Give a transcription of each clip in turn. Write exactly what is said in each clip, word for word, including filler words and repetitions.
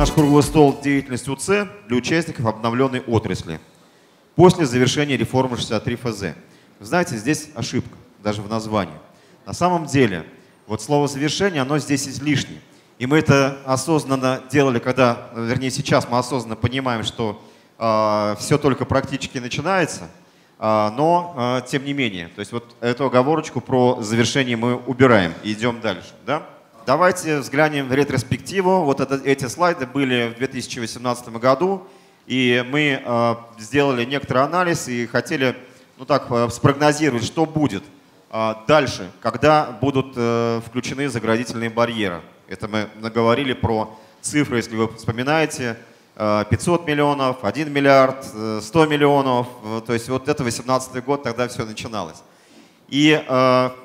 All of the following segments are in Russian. наш круглый стол «Деятельность УЦ для участников обновленной отрасли после завершения реформы шестьдесят три эф зэ». Знаете, здесь ошибка, даже в названии. На самом деле, вот слово «завершение», оно здесь излишне. И мы это осознанно делали, когда, вернее, сейчас мы осознанно понимаем, что э, все только практически начинается, э, но э, тем не менее. То есть вот эту оговорочку про завершение мы убираем и идем дальше. Да? Давайте взглянем в ретроспективу. Вот это, эти слайды были в две тысячи восемнадцатом году, и мы э, сделали некоторый анализ и хотели, ну так, спрогнозировать, что будет э, дальше, когда будут э, включены заградительные барьеры. Это мы наговорили про цифры, если вы вспоминаете, пятьсот миллионов, один миллиард, сто миллионов. То есть вот это две тысячи восемнадцатый год, тогда все начиналось. И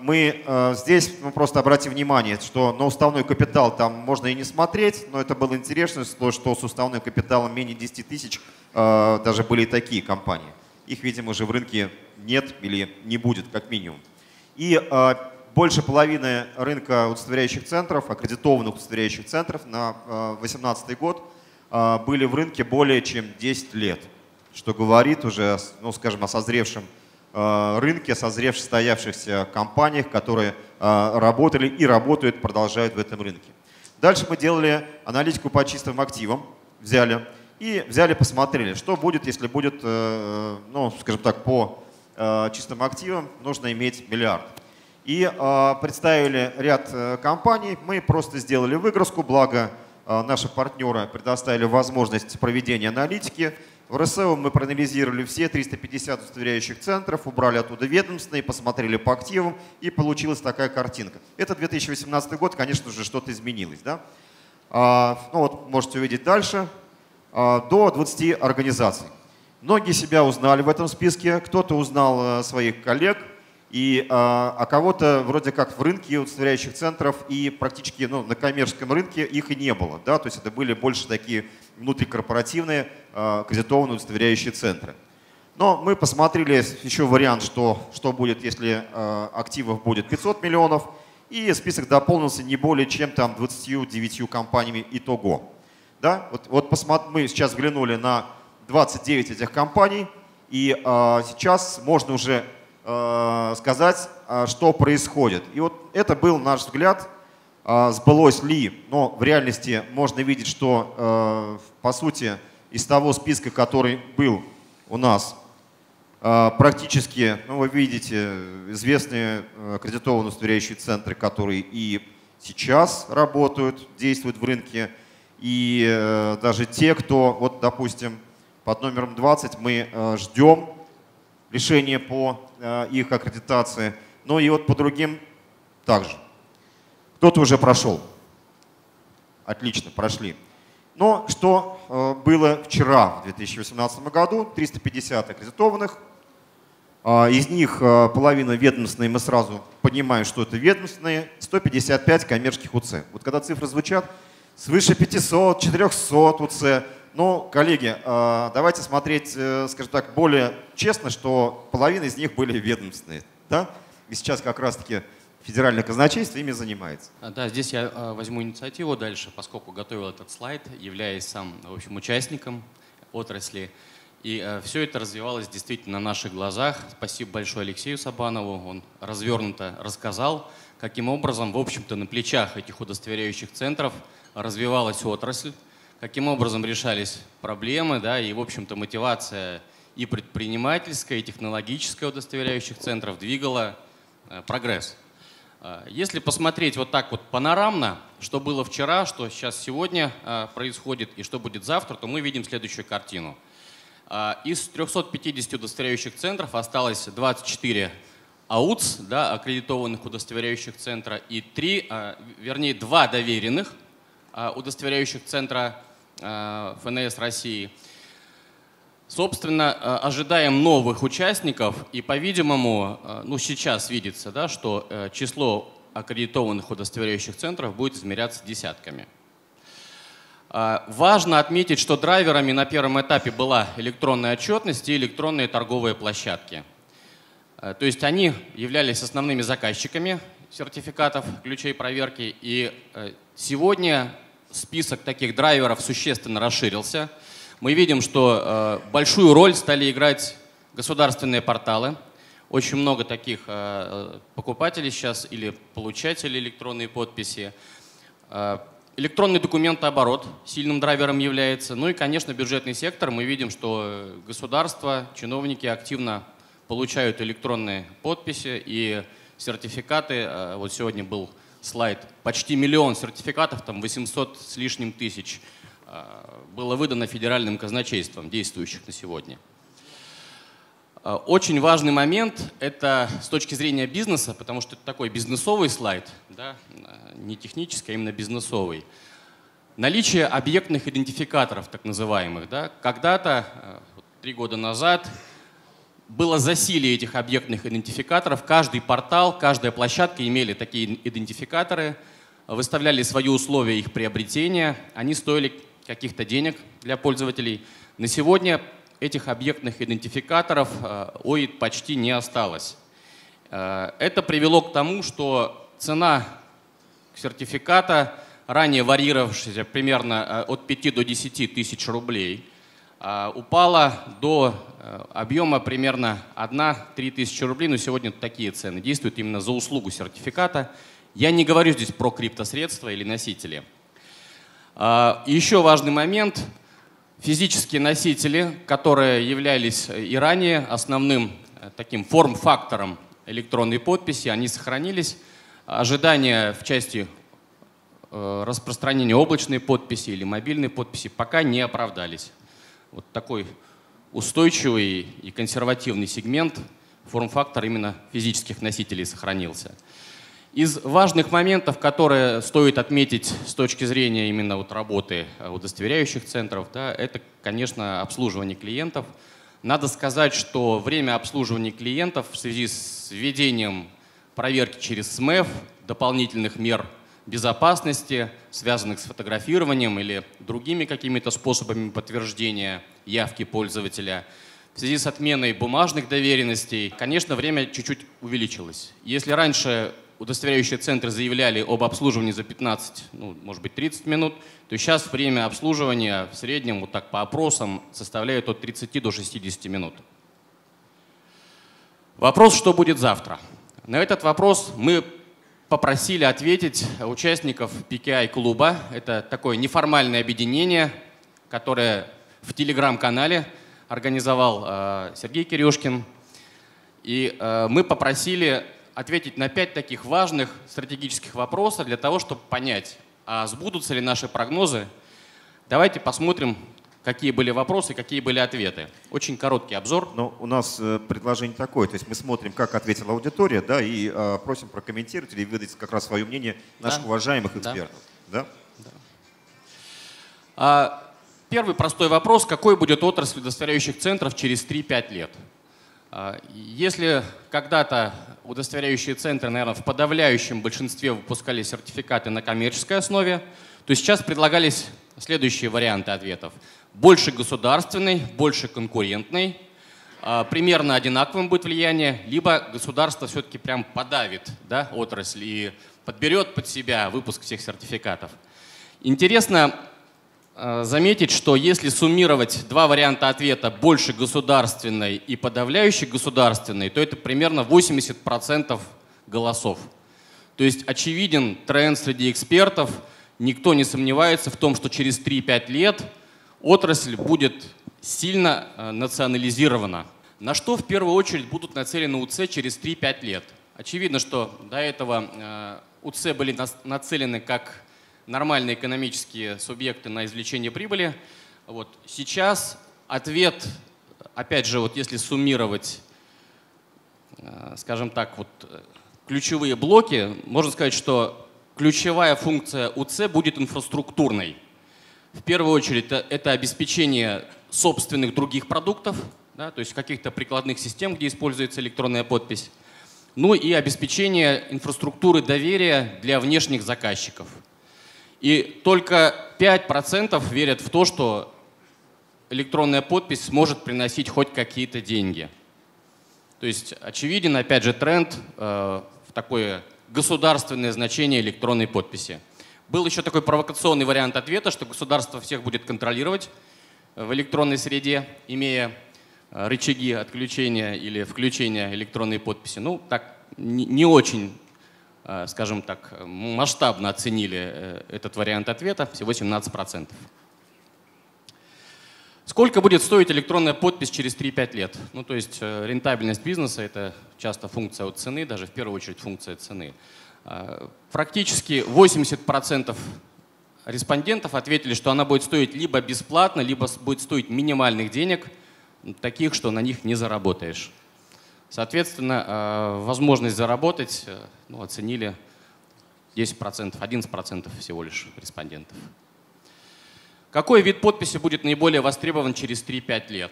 мы здесь мы просто обратим внимание, что на уставной капитал там можно и не смотреть, но это было интересно, что с уставным капиталом менее десяти тысяч даже были и такие компании. Их, видимо, уже в рынке нет или не будет, как минимум. И больше половины рынка удостоверяющих центров, аккредитованных удостоверяющих центров на две тысячи восемнадцатый год были в рынке более чем десять лет, что говорит уже, ну, скажем, о созревшем рынке, созревших, состоявшихся компаниях, которые работали и работают, продолжают в этом рынке. Дальше мы делали аналитику по чистым активам, взяли и взяли, посмотрели, что будет, если будет, ну, скажем так, по чистым активам нужно иметь миллиард. И э, представили ряд э, компаний, мы просто сделали выгрузку, благо э, наши партнеры предоставили возможность проведения аналитики. В РОСЭУ мы проанализировали все триста пятьдесят удостоверяющих центров, убрали оттуда ведомственные, посмотрели по активам, и получилась такая картинка. Это две тысячи восемнадцатый год, конечно же, что-то изменилось. Да? А, ну вот, можете увидеть дальше, а, до двадцати организаций. Многие себя узнали в этом списке, кто-то узнал э, своих коллег, И, а, а кого-то вроде как в рынке удостоверяющих центров и практически, ну, на коммерческом рынке их и не было. Да? То есть это были больше такие внутрикорпоративные а, аккредитованные удостоверяющие центры. Но мы посмотрели еще вариант, что, что будет, если а, активов будет пятьсот миллионов, и список дополнился не более чем там двадцатью девятью компаниями итого. Да? Вот, вот посмотри, мы сейчас взглянули на двадцать девять этих компаний, и а, сейчас можно уже сказать, что происходит. И вот это был наш взгляд, сбылось ли, но в реальности можно видеть, что по сути из того списка, который был у нас, практически, ну, вы видите, известные аккредитованные удостоверяющие центры, которые и сейчас работают, действуют в рынке, и даже те, кто, вот допустим, под номером двадцать мы ждем решение по э, их аккредитации, но и вот по другим также. Кто-то уже прошел. Отлично, прошли. Но что э, было вчера, в две тысячи восемнадцатом году, триста пятьдесят аккредитованных, э, из них э, половина ведомственные, мы сразу понимаем, что это ведомственные, сто пятьдесят пять коммерческих УЦ. Вот когда цифры звучат, свыше пятисот, четырехсот УЦ. Но, коллеги, давайте смотреть, скажем так, более честно, что половина из них были ведомственные. Да? И сейчас как раз-таки Федеральное казначейство ими занимается. Да, здесь я возьму инициативу дальше, поскольку готовил этот слайд, являясь сам, в общем, участником отрасли. И все это развивалось действительно на наших глазах. Спасибо большое Алексею Сабанову, он развернуто рассказал, каким образом, в общем-то, на плечах этих удостоверяющих центров развивалась отрасль, каким образом решались проблемы, да, и, в общем-то, мотивация и предпринимательская, и технологическая удостоверяющих центров двигала э, прогресс. Э, если посмотреть вот так вот панорамно, что было вчера, что сейчас сегодня э, происходит и что будет завтра, то мы видим следующую картину. Э, из трёхсот пятидесяти удостоверяющих центров осталось двадцать четыре АУЦ, да, аккредитованных удостоверяющих центра, и три, э, вернее, два доверенных э, удостоверяющих центра эф эн эс России. Собственно, ожидаем новых участников, и, по-видимому, ну, сейчас видится, да, что число аккредитованных удостоверяющих центров будет измеряться десятками. Важно отметить, что драйверами на первом этапе была электронная отчетность и электронные торговые площадки. То есть они являлись основными заказчиками сертификатов, ключей проверки, и сегодня список таких драйверов существенно расширился. Мы видим, что э, большую роль стали играть государственные порталы. Очень много таких э, покупателей сейчас или получателей электронной подписи. Э, электронный документооборот сильным драйвером является. Ну и, конечно, бюджетный сектор. Мы видим, что государство, чиновники активно получают электронные подписи и сертификаты. Э, вот сегодня был слайд. Почти миллион сертификатов, там восемьсот с лишним тысяч было выдано Федеральным казначейством, действующих на сегодня. Очень важный момент – это с точки зрения бизнеса, потому что это такой бизнесовый слайд, да, не технический, а именно бизнесовый. Наличие объектных идентификаторов, так называемых. Да. Когда-то, три года назад, было засилие этих объектных идентификаторов. Каждый портал, каждая площадка имели такие идентификаторы, выставляли свои условия их приобретения, они стоили каких-то денег для пользователей. На сегодня этих объектных идентификаторов ОИД почти не осталось. Это привело к тому, что цена сертификата, ранее варьировавшаяся примерно от пяти до десяти тысяч рублей, упала до объема примерно одна-три тысячи рублей. Но сегодня такие цены действуют именно за услугу сертификата. Я не говорю здесь про криптосредства или носители. Еще важный момент. Физические носители, которые являлись и ранее основным таким форм-фактором электронной подписи, они сохранились. Ожидания в части распространения облачной подписи или мобильной подписи пока не оправдались. Вот такой устойчивый и консервативный сегмент, форм-фактор именно физических носителей сохранился. Из важных моментов, которые стоит отметить с точки зрения именно вот работы удостоверяющих центров, да, это, конечно, обслуживание клиентов. Надо сказать, что время обслуживания клиентов в связи с введением проверки через СМЭВ, дополнительных мер безопасности, связанных с фотографированием или другими какими-то способами подтверждения явки пользователя, в связи с отменой бумажных доверенностей, конечно, время чуть-чуть увеличилось. Если раньше удостоверяющие центры заявляли об обслуживании за пятнадцать, ну, может быть, тридцать минут, то сейчас время обслуживания в среднем, вот так по опросам, составляет от тридцати до шестидесяти минут. Вопрос, что будет завтра? На этот вопрос мы попросили ответить участников пи кей ай-клуба. Это такое неформальное объединение, которое в телеграм-канале организовал Сергей Кирюшкин. И мы попросили ответить на пять таких важных стратегических вопросов для того, чтобы понять, а сбудутся ли наши прогнозы. Давайте посмотрим, какие были вопросы, какие были ответы. Очень короткий обзор. Но у нас предложение такое, то есть мы смотрим, как ответила аудитория, да, и э, просим прокомментировать или выдать как раз свое мнение наших, да, уважаемых экспертов. Да. Да? Да. А, первый простой вопрос. Какой будет отрасль удостоверяющих центров через три-пять лет? Если когда-то удостоверяющие центры, наверное, в подавляющем большинстве выпускали сертификаты на коммерческой основе, то сейчас предлагались следующие варианты ответов. Больше государственный, больше конкурентный, примерно одинаковым будет влияние, либо государство все-таки прям подавит, да, отрасль и подберет под себя выпуск всех сертификатов. Интересно заметить, что если суммировать два варианта ответа «больше государственной» и «подавляющий государственной», то это примерно восемьдесят процентов голосов. То есть очевиден тренд среди экспертов, никто не сомневается в том, что через три-пять лет отрасль будет сильно национализирована. На что в первую очередь будут нацелены УЦ через три-пять лет? Очевидно, что до этого УЦ были нацелены как нормальные экономические субъекты на извлечение прибыли. Вот. Сейчас ответ, опять же, вот если суммировать, скажем так, вот, ключевые блоки, можно сказать, что ключевая функция УЦ будет инфраструктурной. В первую очередь это обеспечение собственных других продуктов, да, то есть каких-то прикладных систем, где используется электронная подпись, ну и обеспечение инфраструктуры доверия для внешних заказчиков. И только пять процентов верят в то, что электронная подпись сможет приносить хоть какие-то деньги. То есть очевиден, опять же, тренд э, в такое государственное значение электронной подписи. Был еще такой провокационный вариант ответа, что государство всех будет контролировать в электронной среде, имея рычаги отключения или включения электронной подписи. Ну, так не очень, скажем так, масштабно оценили этот вариант ответа, всего семнадцать процентов. Сколько будет стоить электронная подпись через три-пять лет? Ну, то есть рентабельность бизнеса – это часто функция от цены, даже в первую очередь функция цены. Практически восемьдесят процентов респондентов ответили, что она будет стоить либо бесплатно, либо будет стоить минимальных денег, таких, что на них не заработаешь. Соответственно, возможность заработать, ну, оценили десять процентов, одиннадцать процентов всего лишь респондентов. Какой вид подписи будет наиболее востребован через три-пять лет?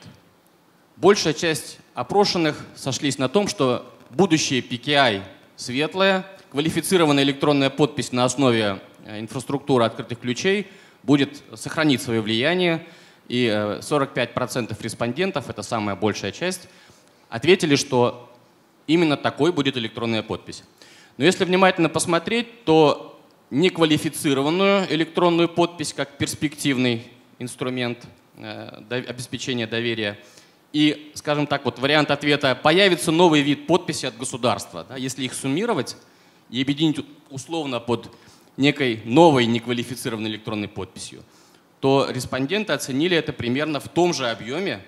Большая часть опрошенных сошлись на том, что будущее пи кей ай светлое, квалифицированная электронная подпись на основе инфраструктуры открытых ключей будет сохранить свое влияние, и сорок пять процентов респондентов, это самая большая часть, ответили, что именно такой будет электронная подпись. Но если внимательно посмотреть, то неквалифицированную электронную подпись как перспективный инструмент обеспечения доверия. И, скажем так, вот вариант ответа «появится новый вид подписи от государства». Да, если их суммировать и объединить условно под некой новой неквалифицированной электронной подписью, то респонденты оценили это примерно в том же объеме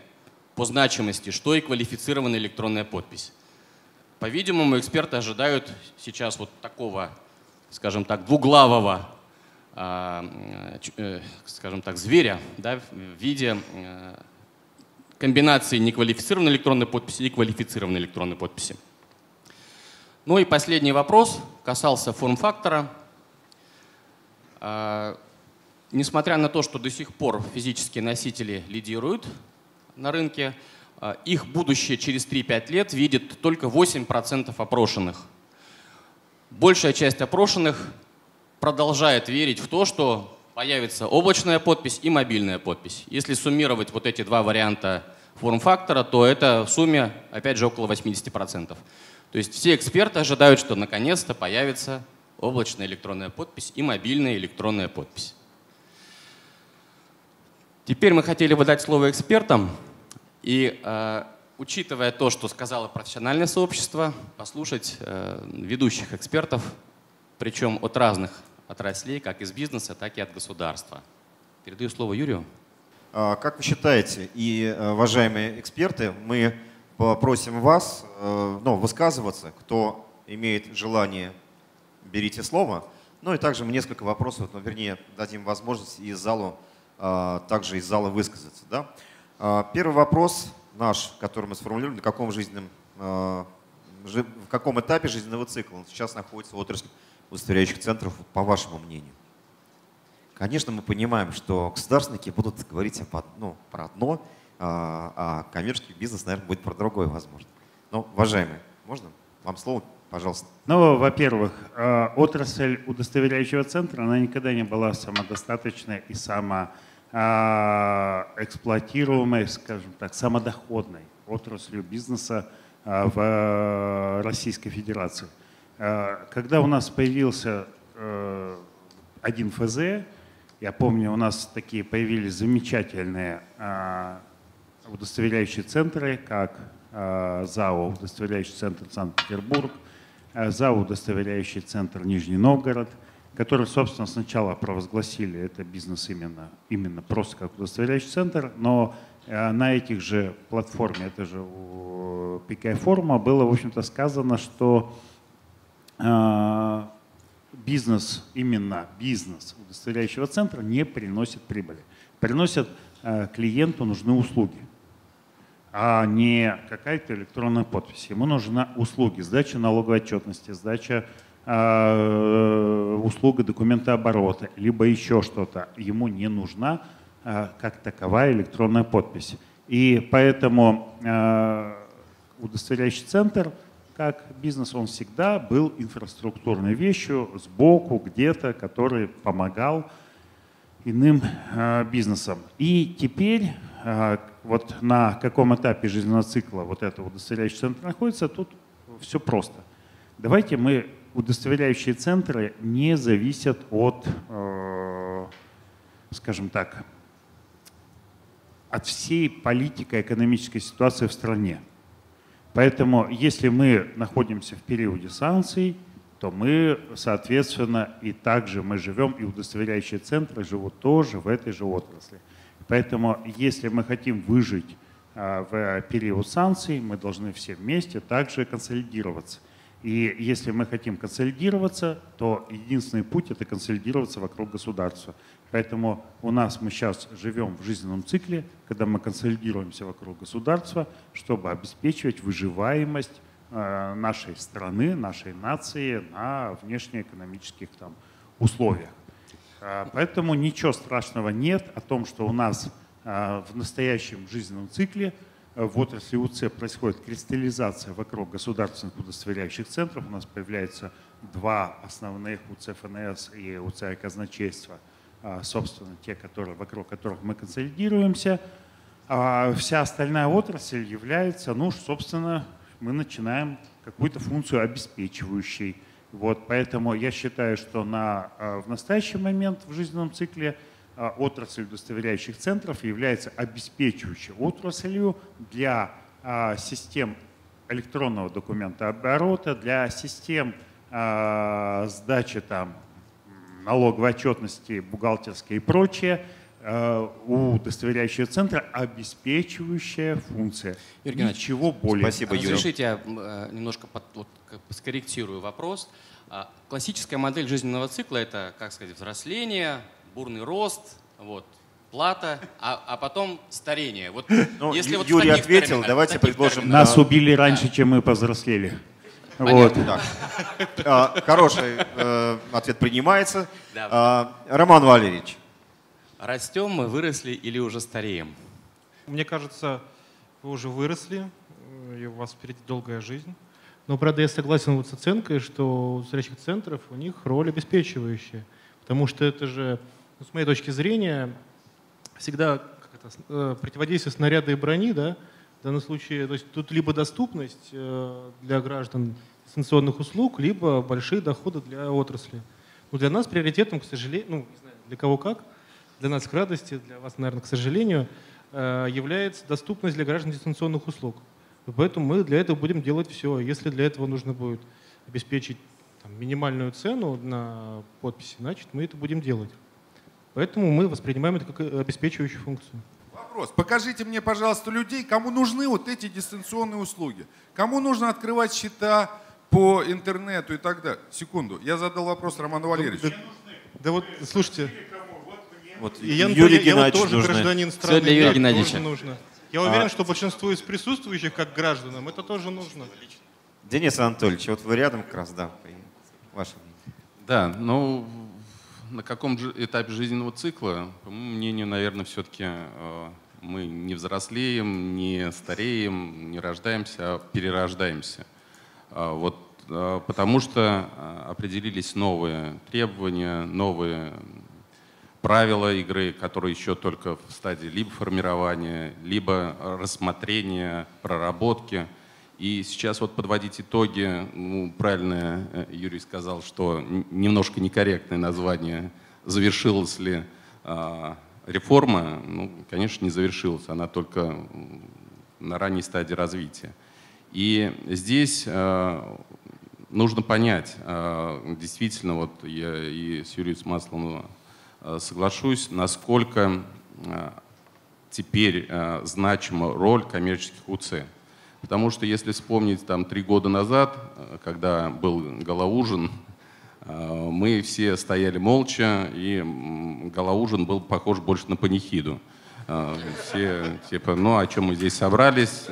по значимости, что и квалифицированная электронная подпись. По-видимому, эксперты ожидают сейчас вот такого, скажем так, двуглавого, скажем так, зверя, да, в виде комбинации неквалифицированной электронной подписи и квалифицированной электронной подписи. Ну и последний вопрос касался форм-фактора. Несмотря на то, что до сих пор физические носители лидируют на рынке, их будущее через три-пять лет видит только восемь процентов опрошенных. Большая часть опрошенных продолжает верить в то, что появится облачная подпись и мобильная подпись. Если суммировать вот эти два варианта форм-фактора, то это в сумме, опять же, около восьмидесяти процентов. То есть все эксперты ожидают, что наконец-то появится облачная электронная подпись и мобильная электронная подпись. Теперь мы хотели бы дать слово экспертам. И учитывая то, что сказало профессиональное сообщество, послушать э, ведущих экспертов, причем от разных отраслей, как из бизнеса, так и от государства. Передаю слово Юрию. Как вы считаете, и уважаемые эксперты, мы попросим вас э, ну, высказываться. Кто имеет желание, берите слово. Ну и также мы несколько вопросов, ну, вернее, дадим возможность и залу, э, также из зала высказаться. Да? Первый вопрос наш, который мы сформулировали, на каком жизненном, в каком этапе жизненного цикла он сейчас находится в отрасли удостоверяющих центров, по вашему мнению? Конечно, мы понимаем, что государственники будут говорить об одно, про одно, а коммерческий бизнес, наверное, будет про другое, возможно. Но, уважаемые, можно вам слово, пожалуйста? Ну, во-первых, отрасль удостоверяющего центра, она никогда не была самодостаточной и сама эксплуатируемой, скажем так, самодоходной отраслью бизнеса в Российской Федерации. Когда у нас появился один ФЗ, я помню, у нас такие появились замечательные удостоверяющие центры, как ЗАО «Удостоверяющий центр Санкт-Петербург», ЗАО «Удостоверяющий центр Нижний Новгород», которые, собственно, сначала провозгласили это бизнес именно, именно просто как удостоверяющий центр, но на этих же платформе, это же у пи кей ай-форума, было, в общем-то, сказано, что бизнес, именно бизнес удостоверяющего центра не приносит прибыли. Приносят клиенту нужны услуги, а не какая-то электронная подпись. Ему нужны услуги, сдача налоговой отчетности, сдача услуга документооборота, либо еще что-то. Ему не нужна как таковая электронная подпись. И поэтому удостоверяющий центр, как бизнес, он всегда был инфраструктурной вещью сбоку, где-то, который помогал иным бизнесам. И теперь вот на каком этапе жизненного цикла вот этого удостоверяющего центра находится, тут все просто. Давайте мы удостоверяющие центры не зависят от, э, скажем так, от всей политико-экономической ситуации в стране. Поэтому, если мы находимся в периоде санкций, то мы, соответственно, и также мы живем, и удостоверяющие центры живут тоже в этой же отрасли. Поэтому, если мы хотим выжить в период санкций, мы должны все вместе также консолидироваться. И если мы хотим консолидироваться, то единственный путь – это консолидироваться вокруг государства. Поэтому у нас мы сейчас живем в жизненном цикле, когда мы консолидируемся вокруг государства, чтобы обеспечивать выживаемость нашей страны, нашей нации на внешнеэкономических там условиях. Поэтому ничего страшного нет о том, что у нас в настоящем жизненном цикле в отрасли УЦ происходит кристаллизация вокруг государственных удостоверяющих центров. У нас появляются два основных УЦ ФНС и УЦ казначейства, собственно, те, которые, вокруг которых мы консолидируемся. А вся остальная отрасль является, ну, собственно, мы начинаем какую-то функцию обеспечивающей. Вот, поэтому я считаю, что на, в настоящий момент в жизненном цикле отрасль удостоверяющих центров является обеспечивающей отраслью для систем электронного документооборота, для систем сдачи там, налоговой отчетности, бухгалтерской и прочее. У удостоверяющего центра обеспечивающая функция. Юрий Геннадьевич, ничего более. Спасибо, Юрий. Разрешите, я немножко под, вот, скорректирую вопрос. Классическая модель жизненного цикла – это, как сказать, взросление, бурный рост, вот, плата, а, а потом старение. Вот, ну, если вот Юрий ответил, терминах, давайте предложим… Нас убили раньше, да. чем мы повзрослели. Вот. Хороший ответ принимается. Роман Валерьевич. Растем мы, выросли или уже стареем? Мне кажется, вы уже выросли, и у вас впереди долгая жизнь. Но, правда, я согласен вот с оценкой, что у удостоверяющих центров у них роль обеспечивающая. Потому что это же, ну, с моей точки зрения, всегда как это, противодействие снаряда и брони, да, в данном случае, то есть тут либо доступность для граждан дистанционных услуг, либо большие доходы для отрасли. Но для нас приоритетом, к сожалению, ну, не знаю, для кого как, для нас к радости, для вас, наверное, к сожалению, является доступность для граждан дистанционных услуг. Поэтому мы для этого будем делать все. Если для этого нужно будет обеспечить там, минимальную цену на подписи, значит, мы это будем делать. Поэтому мы воспринимаем это как обеспечивающую функцию. Вопрос. Покажите мне, пожалуйста, людей, кому нужны вот эти дистанционные услуги. Кому нужно открывать счета по интернету и так далее. Секунду. Я задал вопрос Роману Валерьевичу. Да, да, да вот, слушайте... Вот, и я, Юрий я, я вот тоже нужно. Гражданин страны. Все для Юрия Геннадьевича. Нужно. Я уверен, а, что большинству из присутствующих, как гражданам, это тоже нужно. Денис Анатольевич, вот вы рядом как раз, да, ваше мнение. Да, ну, на каком же этапе жизненного цикла, по моему мнению, наверное, все-таки мы не взрослеем, не стареем, не рождаемся, а перерождаемся. Вот, потому что определились новые требования, новые... правила игры, которые еще только в стадии либо формирования, либо рассмотрения, проработки. И сейчас вот подводить итоги, ну, правильно Юрий сказал, что немножко некорректное название, завершилась ли э, реформа, ну, конечно, не завершилась, она только на ранней стадии развития. И здесь э, нужно понять, э, действительно, вот я и с Юрием Масловым соглашусь, насколько теперь значима роль коммерческих УЦ. Потому что если вспомнить там, три года назад, когда был Галужин, мы все стояли молча, и Галужин был похож больше на панихиду. Все типа, ну о чем мы здесь собрались,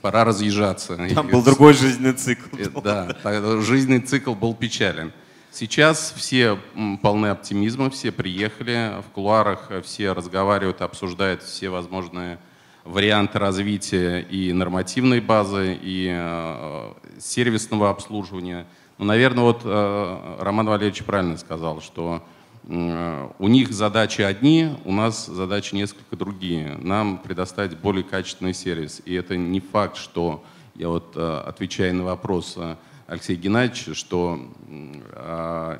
пора разъезжаться. Там и был другой жизненный цикл. Да, жизненный цикл был печален. Сейчас все полны оптимизма, все приехали, в кулуарах все разговаривают, обсуждают все возможные варианты развития и нормативной базы, и э, сервисного обслуживания. Ну, наверное, вот э, Роман Валерьевич правильно сказал, что э, у них задачи одни, у нас задачи несколько другие. Нам предоставить более качественный сервис. И это не факт, что, я вот э, отвечаю на вопрос, Алексей Геннадьевич, что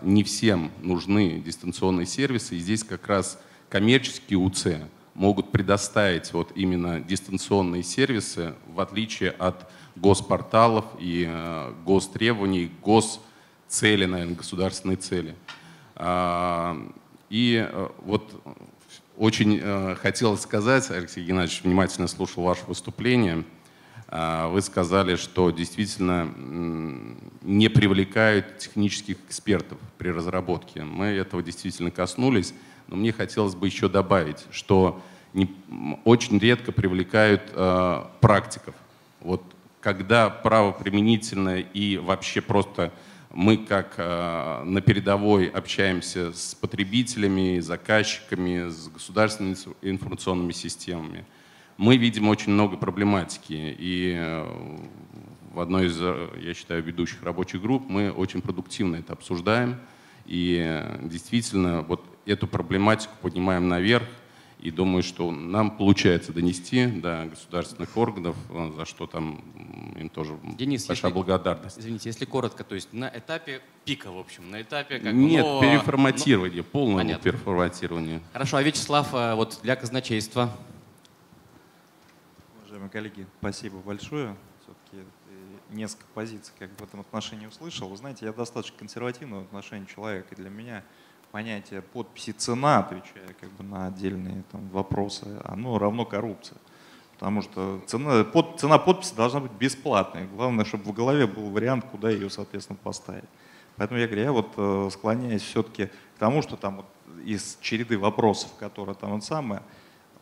не всем нужны дистанционные сервисы, и здесь как раз коммерческие УЦ могут предоставить вот именно дистанционные сервисы, в отличие от госпорталов и гостребований, госцели, наверное, государственной цели. И вот очень хотелось сказать, Алексей Геннадьевич, внимательно слушал ваше выступление, вы сказали, что действительно не привлекают технических экспертов при разработке. Мы этого действительно коснулись. Но мне хотелось бы еще добавить, что не, очень редко привлекают э, практиков. Вот когда правоприменительное и вообще просто мы как э, на передовой общаемся с потребителями, заказчиками, с государственными информационными системами, мы видим очень много проблематики. И э, в одной из, я считаю, ведущих рабочих групп мы очень продуктивно это обсуждаем. И действительно, вот эту проблематику поднимаем наверх, и думаю, что нам получается донести до государственных органов, за что там им тоже Денис, большая если, благодарность. Извините, если коротко, то есть на этапе пика, в общем, на этапе… Как, Нет, но, переформатирование, но... полное Понятно. переформатирование. Хорошо, а Вячеслав, вот для казначейства. Уважаемые коллеги, спасибо большое. Все-таки несколько позиций как в этом отношении услышал. Вы знаете, я достаточно консервативный в отношении человека, и для меня… понятие подписи «цена», отвечая как бы на отдельные там, вопросы, оно равно коррупции. Потому что цена, под, цена подписи должна быть бесплатной. Главное, чтобы в голове был вариант, куда ее, соответственно, поставить. Поэтому я говорю, я вот склоняюсь все-таки к тому, что там вот из череды вопросов, которые там вот самое,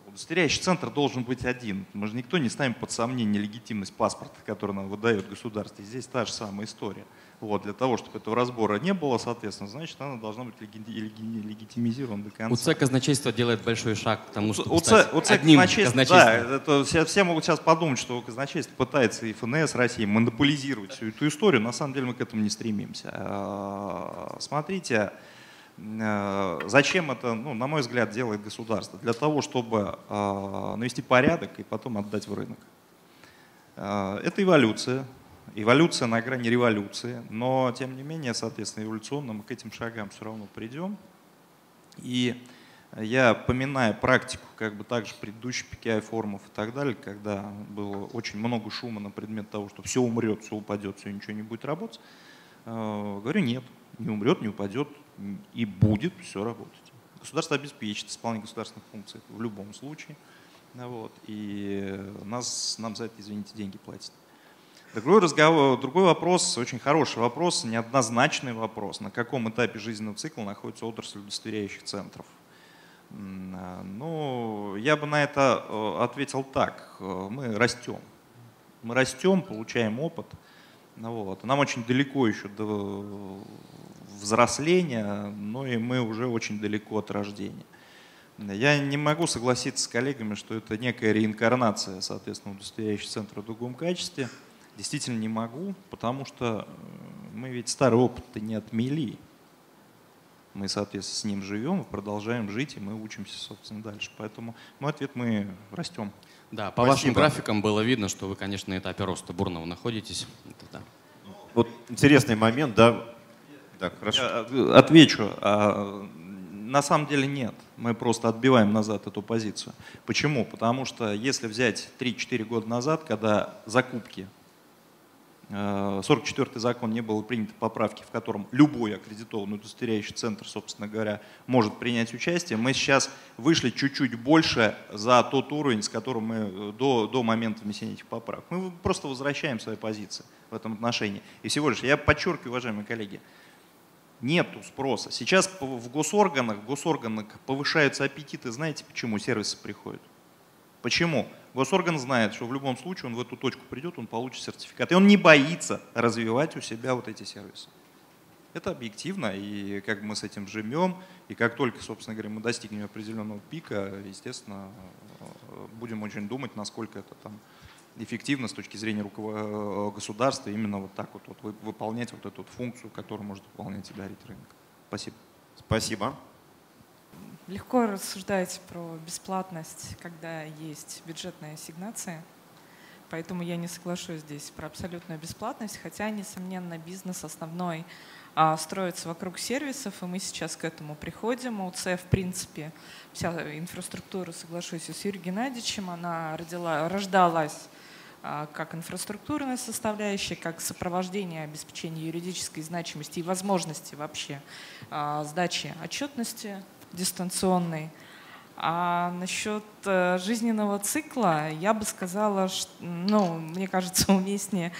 удостоверяющий центр должен быть один. Мы же никто не ставим под сомнение легитимность паспорта, который нам выдает государство. И здесь та же самая история. Вот, для того, чтобы этого разбора не было, соответственно, значит, она должна быть леги леги легитимизирована до конца. УЦ казначейство делает большой шаг к тому, чтобы стать одним казначейством. Да, это, все, все могут сейчас подумать, что казначейство пытается и ФНС России монополизировать всю эту историю. На самом деле мы к этому не стремимся. Смотрите, зачем это, ну, на мой взгляд, делает государство? Для того, чтобы навести порядок и потом отдать в рынок. Это эволюция. Эволюция на грани революции, но тем не менее, соответственно, эволюционно мы к этим шагам все равно придем. И я поминаю практику, как бы также предыдущих пи кей ай форумов и так далее, когда было очень много шума на предмет того, что все умрет, все упадет, все ничего не будет работать. Говорю, нет, не умрет, не упадет и будет все работать. Государство обеспечит исполнение государственных функций в любом случае. Вот, и нас, нам за это, извините, деньги платят. Другой разговор, другой вопрос, очень хороший вопрос, неоднозначный вопрос. На каком этапе жизненного цикла находится отрасль удостоверяющих центров? Ну, я бы на это ответил так. Мы растем. Мы растем, получаем опыт. Вот. Нам очень далеко еще до взросления, но и мы уже очень далеко от рождения. Я не могу согласиться с коллегами, что это некая реинкарнация, соответственно, удостоверяющих центров в другом качестве. Действительно не могу, потому что мы ведь старый опыт-то не отмели. Мы, соответственно, с ним живем, продолжаем жить, и мы учимся, собственно, дальше. Поэтому мой ответ — мы растем. Да, по Спасибо. вашим графикам было видно, что вы, конечно, на этапе роста бурного находитесь. Это да. Вот интересный момент, да? Да, хорошо. Я отвечу. На самом деле нет. Мы просто отбиваем назад эту позицию. Почему? Потому что если взять три-четыре года назад, когда закупки, сорок четвёртый закон, не было принято поправки, в котором любой аккредитованный удостоверяющий центр, собственно говоря, может принять участие. Мы сейчас вышли чуть-чуть больше за тот уровень, с которым мы до, до момента внесения этих поправок. Мы просто возвращаем свои позиции в этом отношении. И всего лишь, я подчеркиваю, уважаемые коллеги, нету спроса. Сейчас в госорганах, в госорганах повышаются аппетиты. Знаете, почему сервисы приходят? Почему? Госорган знает, что в любом случае он в эту точку придет, он получит сертификат. И он не боится развивать у себя вот эти сервисы. Это объективно, и как мы с этим жмем, и как только, собственно говоря, мы достигнем определенного пика, естественно, будем очень думать, насколько это там эффективно с точки зрения государства именно вот так вот, вот выполнять вот эту функцию, которую может выполнять и дарить рынок. Спасибо. Спасибо. Легко рассуждать про бесплатность, когда есть бюджетные ассигнации. поэтому я не соглашусь здесь про абсолютную бесплатность, хотя, несомненно, бизнес основной а, строится вокруг сервисов, и мы сейчас к этому приходим. УЦ, в принципе, вся инфраструктура, соглашусь с Юрием Геннадьевичем, она родила, рождалась а, как инфраструктурная составляющая, как сопровождение обеспечения юридической значимости и возможности вообще а, сдачи отчетности дистанционной. А насчет жизненного цикла я бы сказала, что, ну, мне кажется, уместнее,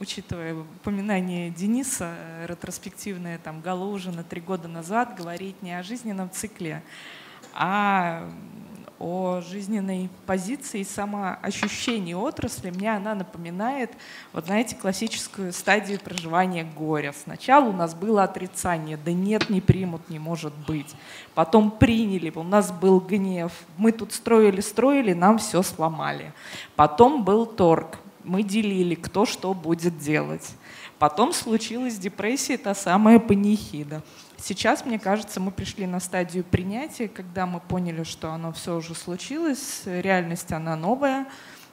учитывая упоминание Дениса, ретроспективное, там, Галужина три года назад, говорить не о жизненном цикле, а о жизненной позиции и самоощущении отрасли. Мне она напоминает, вот знаете, классическую стадию проживания горя. Сначала у нас было отрицание, да нет, не примут, не может быть. Потом приняли, у нас был гнев, мы тут строили-строили, нам все сломали. Потом был торг, мы делили, кто что будет делать. Потом случилась депрессия, та самая панихида. Сейчас, мне кажется, мы пришли на стадию принятия, когда мы поняли, что оно все уже случилось, реальность она новая,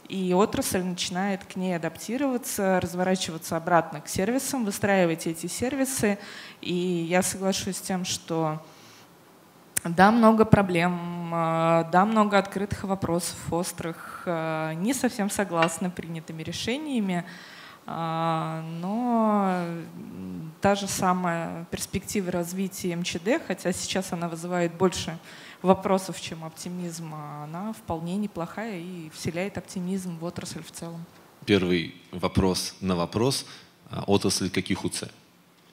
и отрасль начинает к ней адаптироваться, разворачиваться обратно к сервисам, выстраивать эти сервисы. И я соглашусь с тем, что да, много проблем, да, много открытых вопросов, острых, не совсем согласна принятыми решениями, но та же самая перспектива развития эм че дэ, хотя сейчас она вызывает больше вопросов, чем оптимизма, она вполне неплохая и вселяет оптимизм в отрасль в целом. Первый вопрос на вопрос. Отрасль каких УЦ?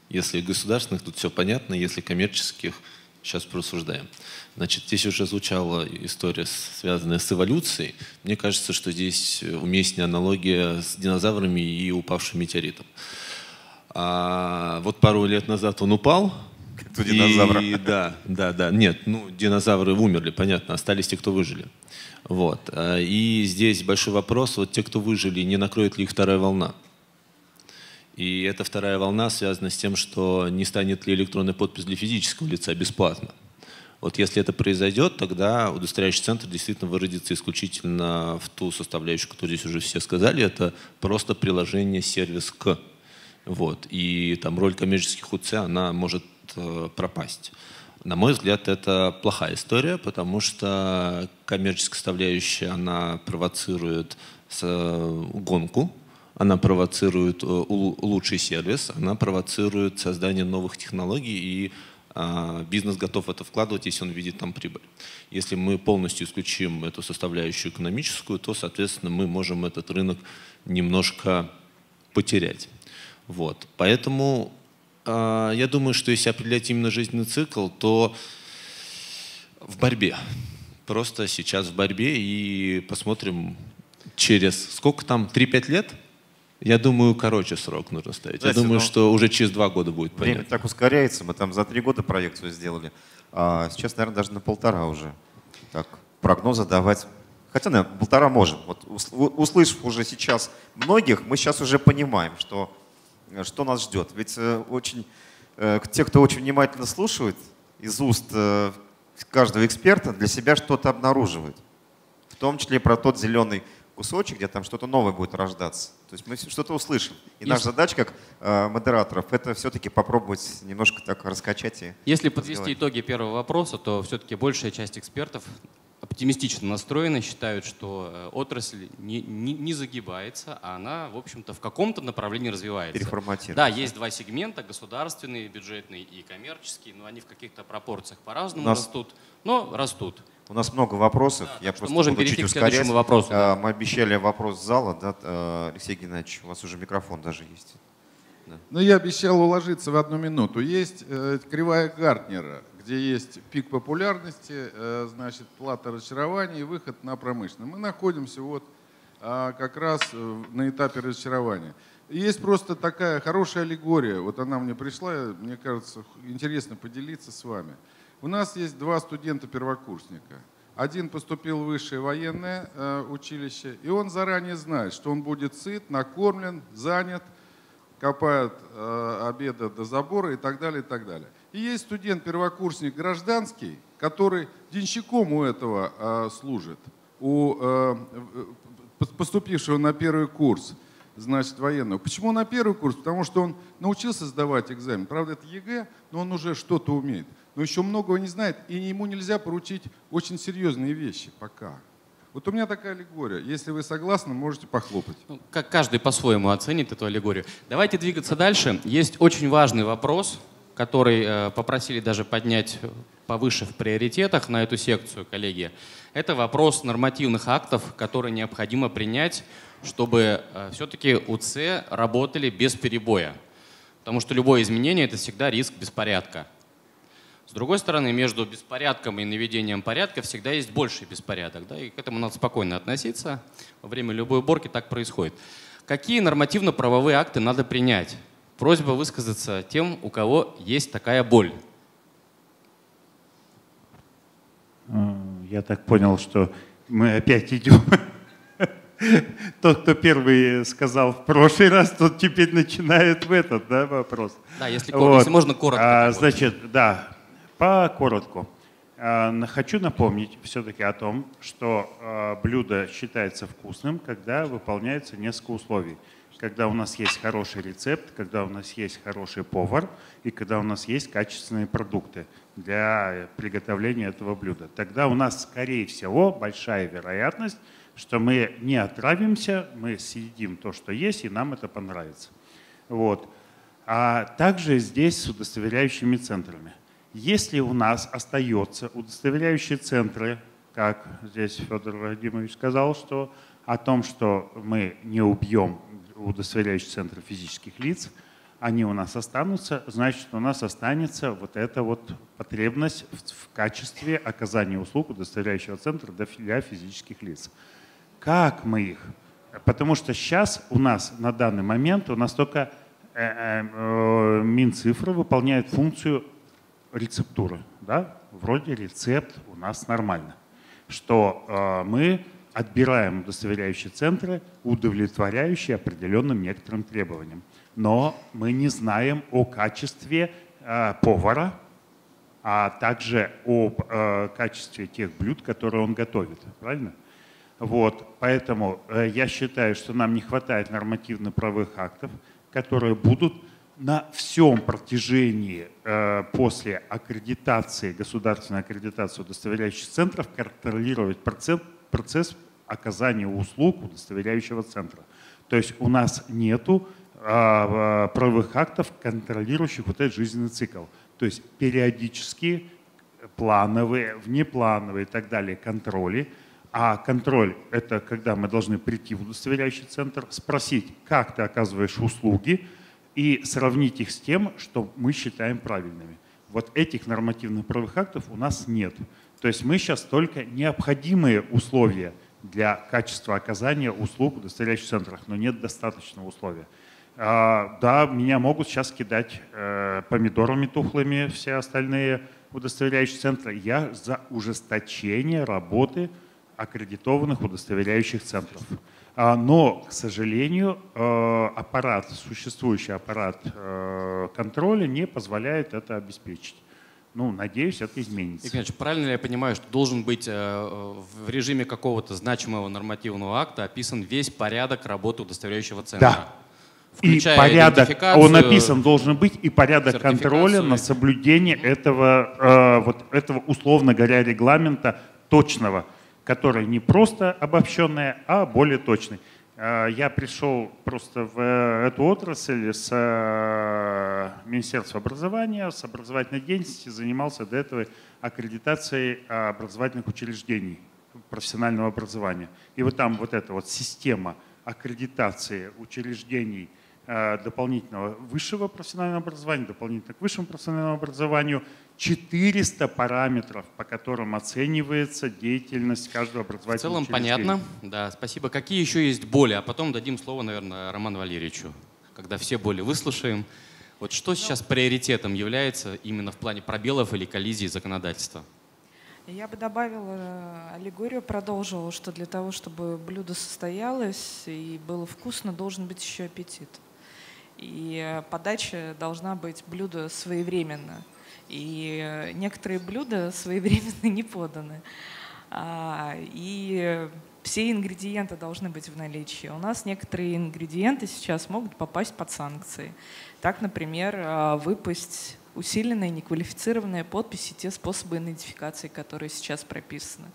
Если государственных, тут все понятно, если коммерческих, сейчас порассуждаем. Значит, здесь уже звучала история, связанная с эволюцией. Мне кажется, что здесь уместнее аналогия с динозаврами и упавшим метеоритом. А вот пару лет назад он упал. Как-то динозавр. И, да, да, да. Нет, ну динозавры умерли, понятно, остались те, кто выжили. Вот. И здесь большой вопрос, вот те, кто выжили, не накроет ли их вторая волна? И эта вторая волна связана с тем, что не станет ли электронная подпись для физического лица бесплатно. Вот если это произойдет, тогда удостоверяющий центр действительно выродится исключительно в ту составляющую, которую здесь уже все сказали, это просто приложение сервис к. Вот. И там роль коммерческих УЦ, она может э, пропасть. На мой взгляд, это плохая история, потому что коммерческая составляющая, она провоцирует с, э, гонку, она провоцирует э, лучший сервис, она провоцирует создание новых технологий, и э, бизнес готов в это вкладывать, если он видит там прибыль. Если мы полностью исключим эту составляющую экономическую, то, соответственно, мы можем этот рынок немножко потерять. Вот. Поэтому э, я думаю, что если определять именно жизненный цикл, то в борьбе. Просто сейчас в борьбе и посмотрим через сколько там, три-пять лет? Я думаю, короче срок нужно ставить. Знаете, я думаю, что уже через два года будет время понятно. Время так ускоряется, мы там за три года проекцию сделали, а сейчас, наверное, даже на полтора уже. Так, прогнозы давать. Хотя, наверное, полтора можем. Вот, услышав уже сейчас многих, мы сейчас уже понимаем, что что нас ждет. Ведь очень, те, кто очень внимательно слушают, из уст каждого эксперта для себя что-то обнаруживают. В том числе про тот зеленый кусочек, где там что-то новое будет рождаться. То есть мы что-то услышим. И если... наша задача, как э, модераторов, это все-таки попробовать немножко так раскачать. И если подвести итоги первого вопроса, то все-таки большая часть экспертов оптимистично настроены, считают, что отрасль не, не, не загибается, а она, в общем-то, в каком-то направлении развивается. Переформатируется. Да, есть два сегмента, государственный, бюджетный и коммерческий, но они в каких-то пропорциях по-разному нас... растут, но растут. У нас много вопросов. Да, я просто можем перейти к следующему вопросу. Да. Мы обещали вопрос зала. Да? Алексей Геннадьевич, у вас уже микрофон даже есть. Да. Ну, я обещал уложиться в одну минуту. Есть э, кривая Гартнера, где есть пик популярности, э, значит, плата разочарования и выход на промышленность. Мы находимся вот э, как раз на этапе разочарования. Есть просто такая хорошая аллегория. Вот она мне пришла, мне кажется, интересно поделиться с вами. У нас есть два студента-первокурсника. Один поступил в высшее военное э, училище, и он заранее знает, что он будет сыт, накормлен, занят, копает э, обеда до забора и так далее, и так далее. И есть студент-первокурсник гражданский, который денщиком у этого э, служит, у э, поступившего на первый курс, значит, военного. Почему на первый курс? Потому что он научился сдавать экзамен. Правда, это ЕГЭ, но он уже что-то умеет. Но еще многого не знает, и ему нельзя поручить очень серьезные вещи пока. Вот у меня такая аллегория. Если вы согласны, можете похлопать. Ну, как каждый по-своему оценит эту аллегорию. Давайте двигаться дальше. Есть очень важный вопрос, который попросили даже поднять повыше в приоритетах на эту секцию, коллеги. Это вопрос нормативных актов, которые необходимо принять, чтобы все-таки УЦ работали без перебоя. Потому что любое изменение – это всегда риск беспорядка. С другой стороны, между беспорядком и наведением порядка всегда есть больший беспорядок. Да, и к этому надо спокойно относиться. Во время любой уборки так происходит. Какие нормативно-правовые акты надо принять? Просьба высказаться тем, у кого есть такая боль. Я так понял, что мы опять идем. Тот, кто первый сказал в прошлый раз, тот теперь начинает в этот, да, вопрос. Да, если, вот. Если можно коротко. А, значит, да. По коротку. Хочу напомнить все-таки о том, что блюдо считается вкусным, когда выполняется несколько условий. Когда у нас есть хороший рецепт, когда у нас есть хороший повар и когда у нас есть качественные продукты для приготовления этого блюда. Тогда у нас, скорее всего, большая вероятность, что мы не отравимся, мы съедим то, что есть, и нам это понравится. Вот. А также здесь с удостоверяющими центрами. Если у нас остается удостоверяющие центры, как здесь Федор Вадимович сказал, что о том, что мы не убьем удостоверяющие центры физических лиц, они у нас останутся, значит, у нас останется вот эта вот потребность в качестве оказания услуг удостоверяющего центра для физических лиц. Как мы их? Потому что сейчас у нас на данный момент у нас только Минцифра выполняет функцию рецептуры, да, вроде рецепт у нас нормально, что э, мы отбираем удостоверяющие центры, удовлетворяющие определенным некоторым требованиям, но мы не знаем о качестве э, повара, а также о э, качестве тех блюд, которые он готовит, правильно? Вот, поэтому э, я считаю, что нам не хватает нормативно-правовых актов, которые будут на всем протяжении э, после аккредитации, государственной аккредитации удостоверяющих центров контролировать процесс, процесс оказания услуг удостоверяющего центра. То есть у нас нету э, правовых актов, контролирующих вот этот жизненный цикл. То есть периодически плановые, внеплановые и так далее контроли. А контроль – это когда мы должны прийти в удостоверяющий центр, спросить, как ты оказываешь услуги, и сравнить их с тем, что мы считаем правильными. Вот этих нормативно-правовых актов у нас нет. То есть мы сейчас только необходимые условия для качества оказания услуг в удостоверяющих центрах, но нет достаточного условия. А, да, меня могут сейчас кидать э, помидорами тухлыми все остальные удостоверяющие центры. Я за ужесточение работы аккредитованных удостоверяющих центров. Но, к сожалению, аппарат, существующий аппарат контроля не позволяет это обеспечить. Ну, надеюсь, это изменится. Игорь, правильно ли я понимаю, что должен быть в режиме какого-то значимого нормативного акта описан весь порядок работы удостоверяющего центра? Да. Включая и порядок, он написан должен быть, и порядок контроля на соблюдение этого, вот этого, условно говоря, регламента точного, который не просто обобщенный, а более точный. Я пришел просто в эту отрасль с Министерства образования, с образовательной деятельности, занимался до этого аккредитацией образовательных учреждений, профессионального образования. И вот там вот эта вот система аккредитации учреждений дополнительного высшего профессионального образования, дополнительно к высшему профессиональному образованию, четыреста параметров, по которым оценивается деятельность каждого образовательного. В целом понятно. Да, спасибо. Какие еще есть боли? А потом дадим слово, наверное, Роману Валерьевичу, когда все боли выслушаем. Вот что сейчас приоритетом является именно в плане пробелов или коллизий законодательства? Я бы добавила, аллегорию продолжила, что для того, чтобы блюдо состоялось и было вкусно, должен быть еще аппетит. И подача должна быть блюдо своевременно. И некоторые блюда своевременно не поданы. И все ингредиенты должны быть в наличии. У нас некоторые ингредиенты сейчас могут попасть под санкции. Так, например, выпасть усиленная неквалифицированная подпись и те способы идентификации, которые сейчас прописаны.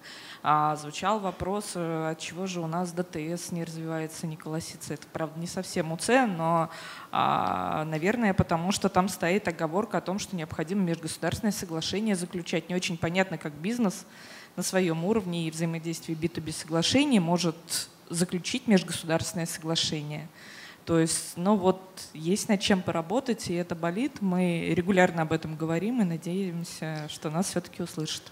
А звучал вопрос, от чего же у нас ДТС не развивается, не колосится. Это, правда, не совсем УЦ, но, а, наверное, потому что там стоит оговорка о том, что необходимо межгосударственное соглашение заключать. Не очень понятно, как бизнес на своем уровне и взаимодействии би ту би соглашений может заключить межгосударственное соглашение. То есть, ну вот, есть над чем поработать, и это болит. Мы регулярно об этом говорим и надеемся, что нас все-таки услышат.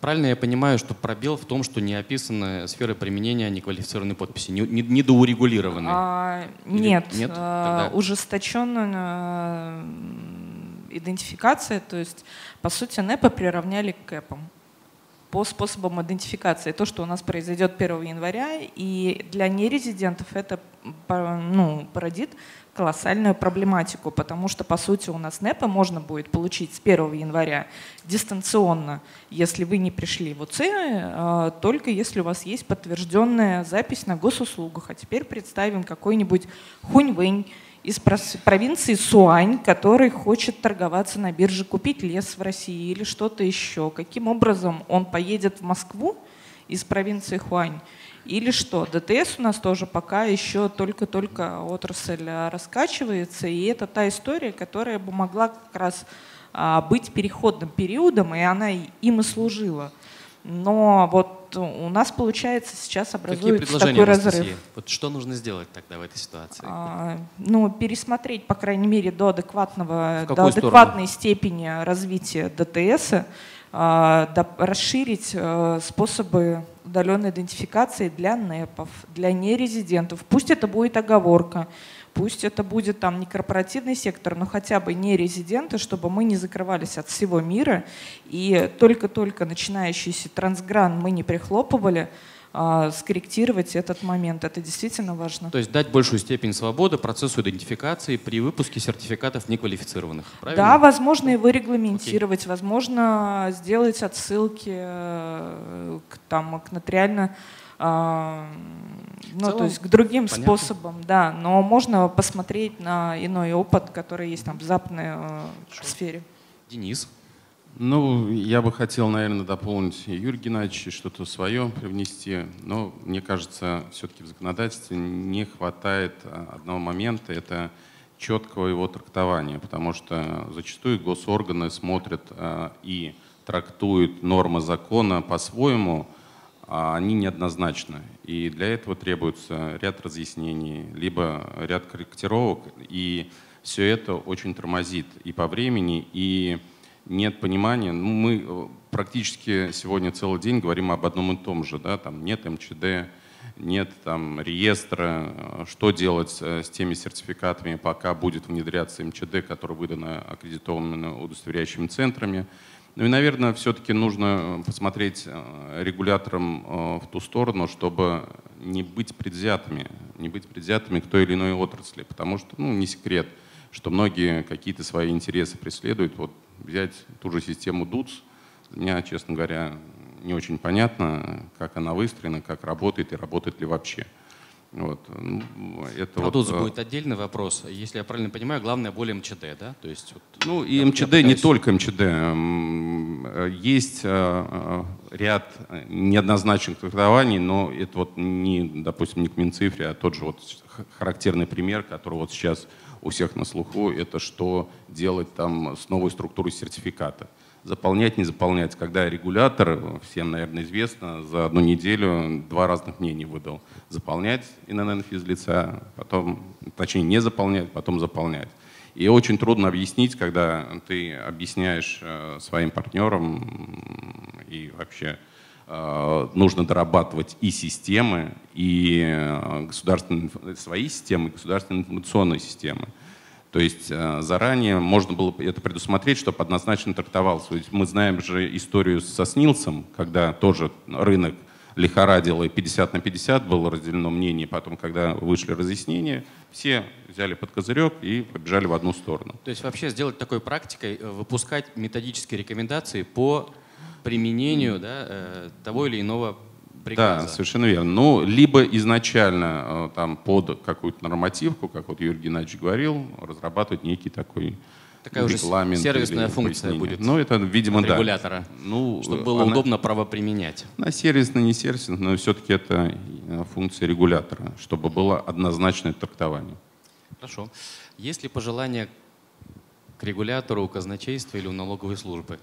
Правильно я понимаю, что пробел в том, что не описаны сферы применения неквалифицированной подписи, недоурегулированы? А, нет, нет? А, ужесточенная идентификация, то есть, по сути, НЭПы приравняли к КЭПам по способам идентификации. То, что у нас произойдет первого января, и для нерезидентов это, ну, породит колоссальную проблематику, потому что, по сути, у нас НЭПы можно будет получить с первого января дистанционно, если вы не пришли в УЦ, только если у вас есть подтвержденная запись на госуслугах. А теперь представим какой-нибудь Хуньвэнь из провинции Суань, который хочет торговаться на бирже, купить лес в России или что-то еще. Каким образом он поедет в Москву из провинции Хуань? Или что? ДТС у нас тоже пока еще только-только отрасль раскачивается, и это та история, которая бы могла как раз быть переходным периодом, и она им и служила. Но вот у нас, получается, сейчас образуется такой разрыв. Вот что нужно сделать тогда в этой ситуации? А, ну, пересмотреть, по крайней мере, до, адекватного, до адекватной степени развития ДТС, а, до, расширить а, способы удаленной идентификации для НЭПов, для нерезидентов. Пусть это будет оговорка. Пусть это будет там не корпоративный сектор, но хотя бы не резиденты, чтобы мы не закрывались от всего мира. И только-только начинающийся трансгран мы не прихлопывали, а, скорректировать этот момент. Это действительно важно. То есть дать большую степень свободы процессу идентификации при выпуске сертификатов неквалифицированных, правильно? Да, возможно его регламентировать, окей. Возможно сделать отсылки к, там, к нотариально… Ну, целом, то есть к другим понятно. Способам, да, но можно посмотреть на иной опыт, который есть там в западной э, сфере. Денис? Ну, я бы хотел, наверное, дополнить Юрий Геннадьевич, что-то свое привнести, но мне кажется, все-таки в законодательстве не хватает одного момента, это четкого его трактования, потому что зачастую госорганы смотрят э, и трактуют нормы закона по-своему, они неоднозначны. И для этого требуется ряд разъяснений, либо ряд корректировок. И все это очень тормозит и по времени, и нет понимания. Ну, мы практически сегодня целый день говорим об одном и том же. Да? Там нет МЧД, нет там, реестра. Что делать с теми сертификатами, пока будет внедряться МЧД, которое выдано аккредитованными удостоверяющими центрами. Ну и, наверное, все-таки нужно посмотреть регуляторам в ту сторону, чтобы не быть предвзятыми, не быть предвзятыми к той или иной отрасли. Потому что, ну, не секрет, что многие какие-то свои интересы преследуют. Вот взять ту же систему ДУЦ, мне, честно говоря, не очень понятно, как она выстроена, как работает и работает ли вообще. Вот. Ну, это вот, ДУЦ будет отдельный вопрос. Если я правильно понимаю, главное более МЧД, да? То есть, вот, ну и МЧД пытаюсь... не только МЧД. Есть ряд неоднозначных трактований, но это вот не, допустим, не к Минцифре, а тот же вот характерный пример, который вот сейчас у всех на слуху, это что делать там с новой структурой сертификата. Заполнять, не заполнять, когда регулятор, всем, наверное, известно, за одну неделю два разных мнения выдал. Заполнять ИНН физлица, потом, точнее, не заполнять, потом заполнять. И очень трудно объяснить, когда ты объясняешь своим партнерам, и вообще нужно дорабатывать и системы, и государственные, свои системы, и государственные информационные системы. То есть заранее можно было это предусмотреть, чтобы однозначно трактовалось. Мы знаем же историю со СНИЛСом, когда тоже рынок лихорадил и пятьдесят на пятьдесят было разделено мнение. Потом, когда вышли разъяснения, все взяли под козырек и побежали в одну сторону. То есть вообще сделать такой практикой, выпускать методические рекомендации по применению, да, того или иного приказа. Да, совершенно верно. Ну, либо изначально там под какую-то нормативку, как вот Юрий Геннадьевич говорил, разрабатывать некий такой Такая регламент. Уже сервисная функция пояснение. Будет. Ну, это, видимо, да. Регулятора, ну, чтобы было она... удобно правоприменять. На сервисная, не сервисная, но все-таки это функция регулятора, чтобы было однозначное трактование. Хорошо. Есть ли пожелания к регулятору, у казначейства или у налоговой службы?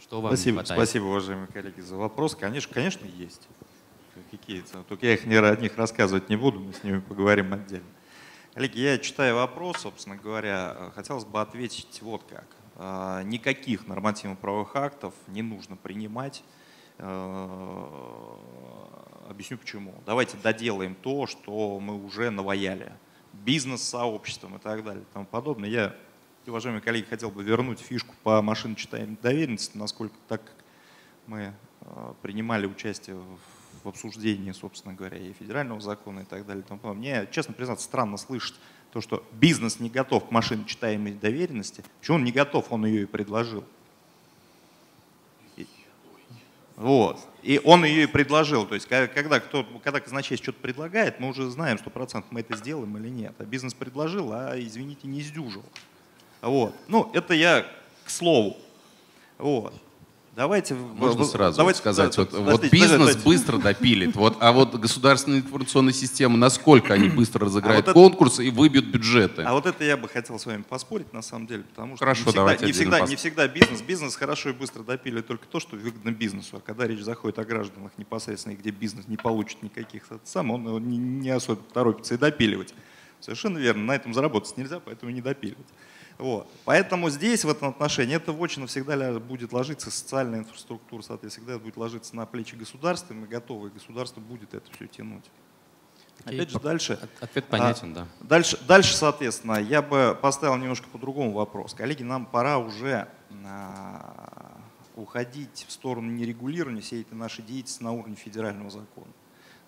Что вам спасибо, спасибо, уважаемые коллеги, за вопрос. Конечно, конечно, есть. Какие-то. Только я их ни о них рассказывать не буду, мы с ними поговорим отдельно. Коллеги, я читаю вопрос, собственно говоря, хотелось бы ответить вот как. Никаких нормативно-правовых актов не нужно принимать. Объясню почему. Давайте доделаем то, что мы уже наваяли. Бизнес-сообществом и так далее и тому подобное. Я, уважаемые коллеги, хотел бы вернуть фишку по машиночитаемой доверенности, насколько так как мы принимали участие в в обсуждении, собственно говоря, и федерального закона и так далее. Мне, честно признаться, странно слышать то, что бизнес не готов к машиночитаемой доверенности. Почему он не готов? Он ее и предложил. И, вот. И он ее и предложил. То есть, когда, кто, когда казначейство что-то предлагает, мы уже знаем, что процент мы это сделаем или нет. А бизнес предложил, а, извините, не сдюжил. Вот. Ну, это я к слову. Вот. Давайте, Можно вы, сразу давайте, сказать, да, вот, подождите, вот бизнес подождите. быстро допилит, вот, а вот государственные информационные системы, насколько они быстро разыграют а вот конкурсы это, и выбьют бюджеты. А вот это я бы хотел с вами поспорить на самом деле, потому что хорошо, не, всегда, не, всегда, не всегда бизнес. Бизнес хорошо и быстро допилит только то, что выгодно бизнесу. А когда речь заходит о гражданах непосредственно, где бизнес не получит никаких сам, он не, не особо торопится и допиливать. Совершенно верно, на этом заработать нельзя, поэтому не допиливать. Вот. Поэтому здесь, в этом отношении, это в очень всегда будет ложиться социальная инфраструктура, соответственно, всегда будет ложиться на плечи государства, и мы готовы, и государство будет это все тянуть. Окей, Опять же, дальше… Ответ понятен, а, да. Дальше, дальше, соответственно, я бы поставил немножко по-другому вопрос. Коллеги, нам пора уже а, уходить в сторону нерегулирования всей этой нашей деятельности на уровне федерального закона.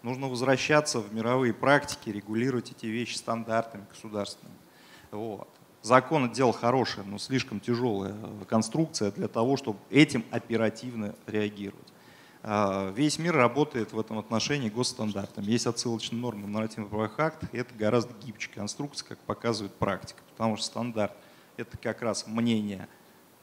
Нужно возвращаться в мировые практики, регулировать эти вещи стандартами государственными. Вот. Закон – это дело хорошее, но слишком тяжелая конструкция для того, чтобы этим оперативно реагировать. Весь мир работает в этом отношении госстандартами. Есть отсылочные нормы в нормативно-правовых актах, это гораздо гибче конструкция, как показывает практика. Потому что стандарт – это как раз мнение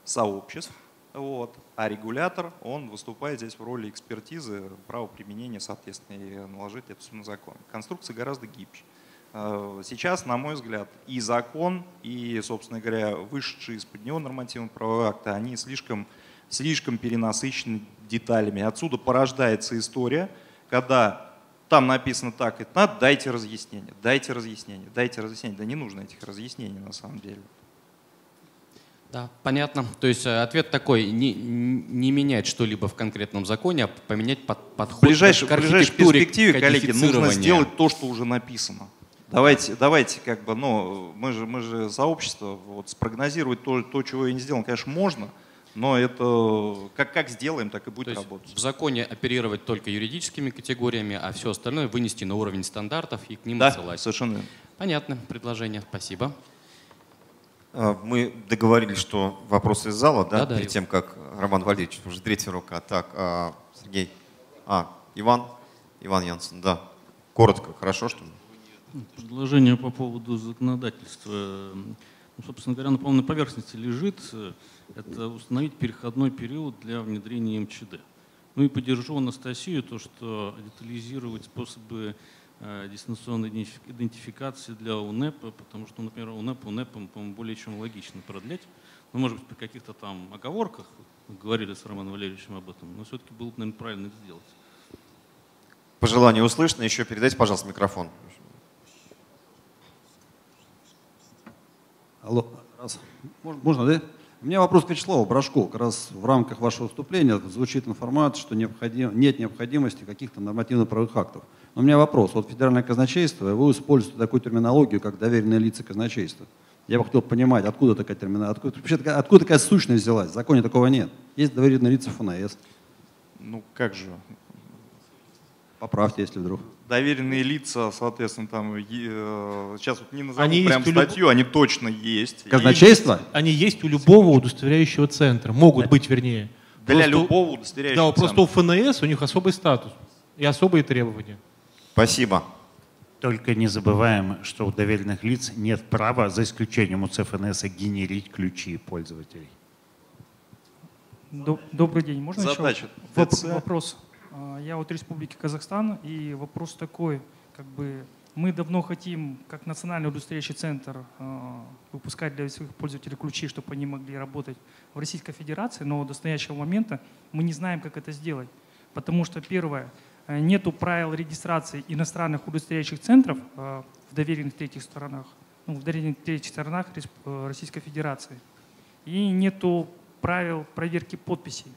сообществ, вот, а регулятор, он выступает здесь в роли экспертизы, правоприменения, соответственно, и наложить это на закон. Конструкция гораздо гибче. Сейчас, на мой взгляд, и закон, и, собственно говоря, вышедшие из-под него нормативно-правовые акты, они слишком, слишком перенасыщены деталями. Отсюда порождается история, когда там написано так и надо, дайте разъяснение, дайте разъяснение, дайте разъяснение. Да не нужно этих разъяснений на самом деле. Да, понятно. То есть ответ такой, не, не менять что-либо в конкретном законе, а поменять под, подход. В ближайшей, к архитектуре, в ближайшей перспективе, коллеги, нужно сделать то, что уже написано. Давайте, давайте, как бы, ну, мы же, мы же сообщество, вот, спрогнозировать то, то, чего я не сделал, конечно, можно, но это как, как сделаем, так и будет то работать. В законе оперировать только юридическими категориями, а все остальное вынести на уровень стандартов и к ним отсылать. Да, совершенно. Понятно предложение, спасибо. Мы договорились, что вопросы из зала, да, да, да перед тем, как Роман Валерьевич, уже третья рука, так, Сергей, а, Иван, Иван Янсен, да, коротко, хорошо, что ли? Предложение по поводу законодательства, ну, собственно говоря, оно на поверхности лежит. Это установить переходной период для внедрения МЧД. Ну и поддержу Анастасию, то, что детализировать способы э, дистанционной идентификации для УНЭПа, потому что, например, УНЭП, УНЭП, по-моему, более чем логично продлять. Ну, может быть, при каких-то там оговорках, говорили с Романом Валерьевичем об этом, но все-таки было бы, наверное, правильно это сделать. Пожелание услышно. Еще передайте, пожалуйста, микрофон. Алло, раз. Можно, можно, да? У меня вопрос к Вячеславу Брашко. Как раз в рамках вашего выступления звучит информация, что необходим, нет необходимости каких-то нормативно-правовых актов. Но у меня вопрос. Вот федеральное казначейство, вы используете такую терминологию, как доверенные лица казначейства. Я бы хотел понимать, откуда такая терминология, откуда, вообще, откуда такая сущность взялась? В законе такого нет. Есть доверенные лица ФНС. Ну как же... Поправьте, если вдруг. Доверенные лица, соответственно, там э, сейчас вот не назову они прям статью, люб... они точно есть. Казначейство? Они есть у любого удостоверяющего центра, могут быть, вернее. Для просто, любого удостоверяющего Да, центра. Просто у ФНС у них особый статус и особые требования. Спасибо. Только не забываем, что у доверенных лиц нет права, за исключением УЦ ФНС, генерить ключи пользователей. Добрый день. Можно еще вопрос? Я от Республики Казахстан, и вопрос такой, как бы мы давно хотим, как национальный удостоверяющий центр, выпускать для своих пользователей ключи, чтобы они могли работать в Российской Федерации, но до настоящего момента мы не знаем, как это сделать. Потому что, первое, нету правил регистрации иностранных удостоверяющих центров в доверенных третьих странах, ну, в доверенных третьих странах Российской Федерации. И нету правил проверки подписей,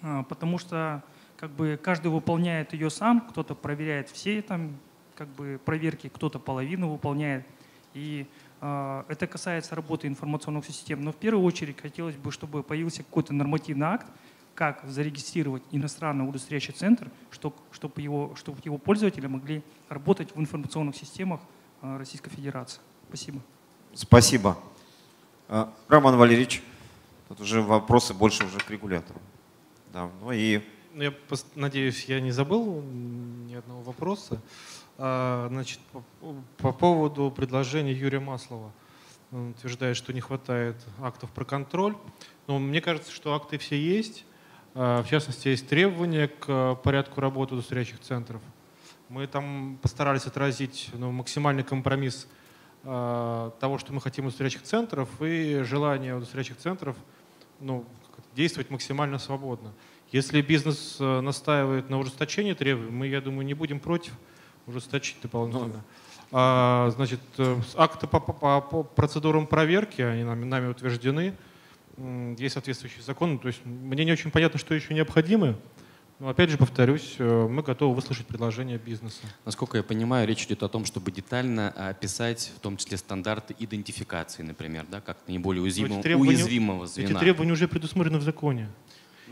потому что как бы каждый выполняет ее сам, кто-то проверяет все там, как бы, проверки, кто-то половину выполняет. И э, это касается работы информационных систем. Но в первую очередь хотелось бы, чтобы появился какой-то нормативный акт, как зарегистрировать иностранный удостоверяющий центр, чтобы, чтобы, его, чтобы его пользователи могли работать в информационных системах э, Российской Федерации. Спасибо. Спасибо. Роман Валерьевич, тут уже вопросы больше уже к регулятору. Да, ну и... Я надеюсь, я не забыл ни одного вопроса. Значит, по поводу предложения Юрия Маслова. Он утверждает, что не хватает актов про контроль. Но мне кажется, что акты все есть. В частности, есть требования к порядку работы удостоверяющих центров. Мы там постарались отразить, ну, максимальный компромисс того, что мы хотим удостоверяющих центров, и желание удостоверяющих центров, ну, действовать максимально свободно. Если бизнес настаивает на ужесточении требований, мы, я думаю, не будем против ужесточить дополнительно. А, значит, акты по, по, по процедурам проверки, они нами, нами утверждены, есть соответствующие законы. То есть мне не очень понятно, что еще необходимо. Но опять же повторюсь, мы готовы выслушать предложение бизнеса. Насколько я понимаю, речь идет о том, чтобы детально описать, в том числе, стандарты идентификации, например, да, как наиболее уязвимого, уязвимого звена. Эти требования уже предусмотрены в законе.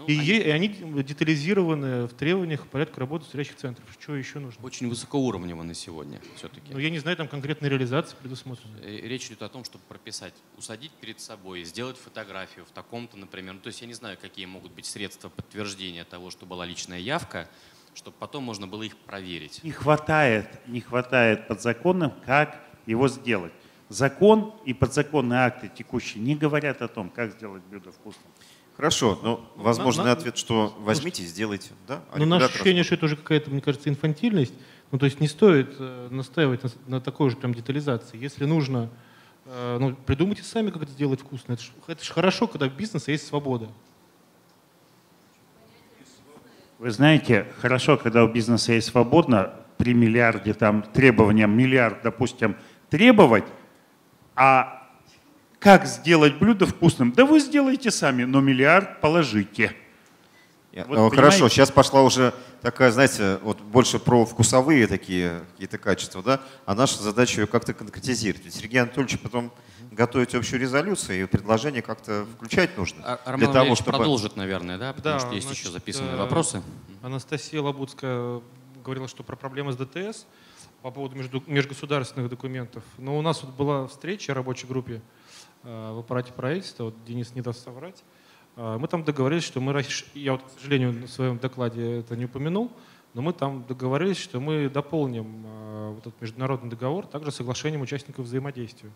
И они, и они детализированы в требованиях порядка работы удостоверяющих центров. Что еще нужно? Очень высокоуровнево на сегодня все-таки. Но я не знаю, там конкретной реализации предусмотрено. Речь идет о том, чтобы прописать, усадить перед собой, сделать фотографию в таком-то, например. Ну, то есть я не знаю, какие могут быть средства подтверждения того, что была личная явка, чтобы потом можно было их проверить. Не хватает, не хватает подзаконным, как его сделать. Закон и подзаконные акты текущие не говорят о том, как сделать блюдо вкусным. Хорошо, но возможный на, на, ответ, что возьмите и сделайте. Да? А но наше ощущение, что это уже какая-то, мне кажется, инфантильность. Ну, то есть не стоит настаивать на, на такой же прям детализации. Если нужно, э, ну, придумайте сами, как это сделать вкусно. Это ж, это ж хорошо, когда в бизнесе есть свобода. Вы знаете, хорошо, когда у бизнеса есть свобода, при миллиарде там требованиям, миллиард, допустим, требовать, а как сделать блюдо вкусным? Да вы сделаете сами, но миллиард положите. Вот, хорошо, сейчас пошла уже такая, знаете, вот больше про вкусовые такие какие-то качества, да? А наша задача ее как-то конкретизировать. Сергей Анатольевич, потом готовить общую резолюцию и предложение как-то включать нужно. А, Роман для того, чтобы... продолжит, наверное, да? Потому да, что есть, значит, еще записанные вопросы. Анастасия Лабуцкая говорила, что про проблемы с ДТС по поводу между, межгосударственных документов. Но у нас вот была встреча в рабочей группе в аппарате правительства, вот Денис не даст соврать, мы там договорились, что мы, я вот, к сожалению, в своем докладе это не упомянул, но мы там договорились, что мы дополним вот этот международный договор также соглашением участников взаимодействия.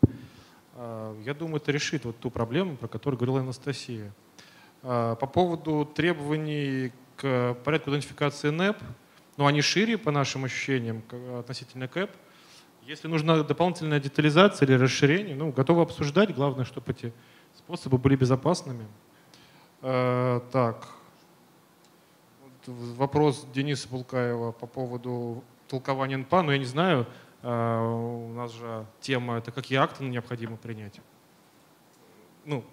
Я думаю, это решит вот ту проблему, про которую говорила Анастасия. По поводу требований к порядку идентификации НЭП, но они шире, по нашим ощущениям, относительно КЭП. Если нужна дополнительная детализация или расширение, ну, готовы обсуждать. Главное, чтобы эти способы были безопасными. Э, так. Вот вопрос Дениса Булкаева по поводу толкования эн пэ а. Ну, я не знаю, э, у нас же тема — это какие акты необходимо принять. Ну,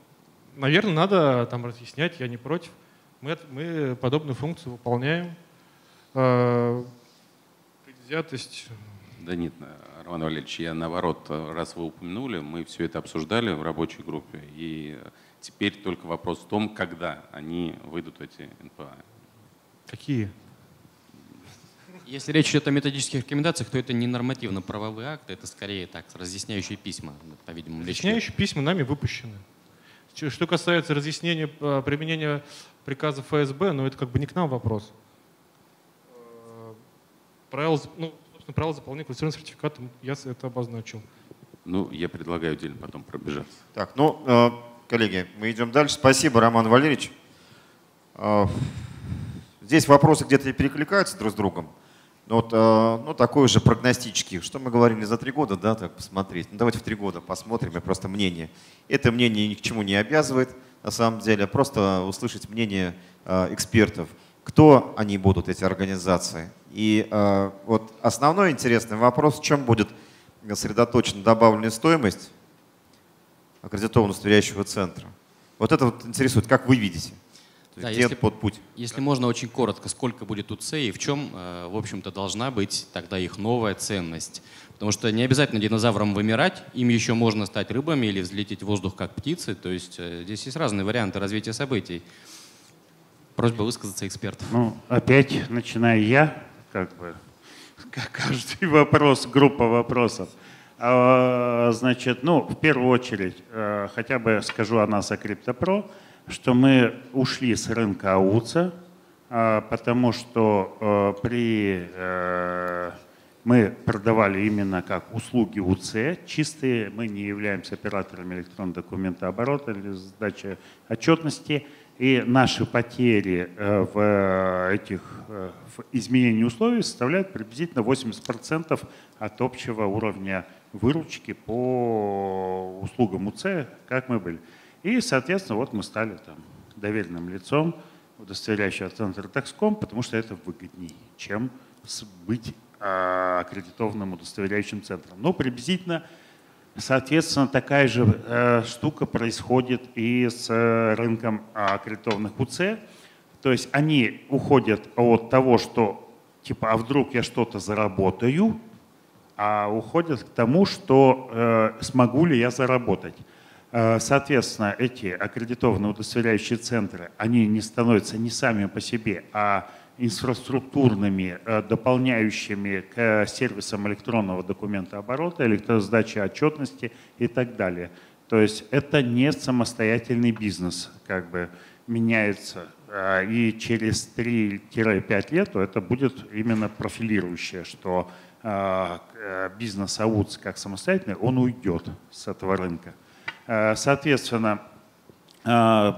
наверное, надо там разъяснять, я не против. Мы, мы подобную функцию выполняем. Э, предвзятость... Да нет, Роман Валерьевич, я наоборот, раз вы упомянули, мы все это обсуждали в рабочей группе, и теперь только вопрос в том, когда они выйдут, эти эн пэ а. Какие? Если речь идет о методических рекомендациях, то это не нормативно-правовые акты, это скорее так, разъясняющие письма, по-видимому. Разъясняющие письма нами выпущены. Что касается разъяснения применения приказа ФСБ, ну это как бы не к нам вопрос. Правила, ну, собственно, правила заполнения квалифицированным сертификатом, я это обозначил. Ну, я предлагаю отдельно потом пробежаться. Так, ну, коллеги, мы идем дальше. Спасибо, Роман Валерьевич. Здесь вопросы где-то и перекликаются друг с другом. Вот, ну, такой же прогностический. Что мы говорили за три года, да, так посмотреть. Ну, давайте в три года посмотрим, и просто мнение. Это мнение ни к чему не обязывает, на самом деле, а просто услышать мнение экспертов. Кто они будут, эти организации? И вот основной интересный вопрос, в чем будет сосредоточена добавленная стоимость аккредитованного удостоверяющего центра. Вот это вот интересует, как вы видите. Да, если, под путь. Если можно очень коротко, сколько будет УЦ и в чем, в общем-то, должна быть тогда их новая ценность. Потому что не обязательно динозаврам вымирать, им еще можно стать рыбами или взлететь в воздух как птицы. То есть здесь есть разные варианты развития событий. Просьба высказаться экспертов. Ну, опять начинаю я, как бы, как каждый вопрос, группа вопросов. Значит, ну, в первую очередь, хотя бы скажу о нас, о Криптопро, что мы ушли с рынка АУЦа, потому что при, мы продавали именно как услуги УЦ, чистые, мы не являемся операторами электронного документооборота или сдачи отчетности, и наши потери в, этих, в изменении условий составляют приблизительно восемьдесят процентов от общего уровня выручки по услугам УЦ, как мы были. И, соответственно, вот мы стали там доверенным лицом удостоверяющего центра такс ком, потому что это выгоднее, чем быть аккредитованным удостоверяющим центром. Но приблизительно, соответственно, такая же штука происходит и с рынком аккредитованных УЦ. То есть они уходят от того, что типа, а вдруг я что-то заработаю, а уходят к тому, что э, смогу ли я заработать. Соответственно, эти аккредитованные удостоверяющие центры, они не становятся не сами по себе, а инфраструктурными, дополняющими к сервисам электронного документооборота, электросдачи отчетности и так далее. То есть это не самостоятельный бизнес, как бы меняется. И через три-пять лет это будет именно профилирующее, что бизнес АУЦ как самостоятельный, он уйдет с этого рынка. Соответственно,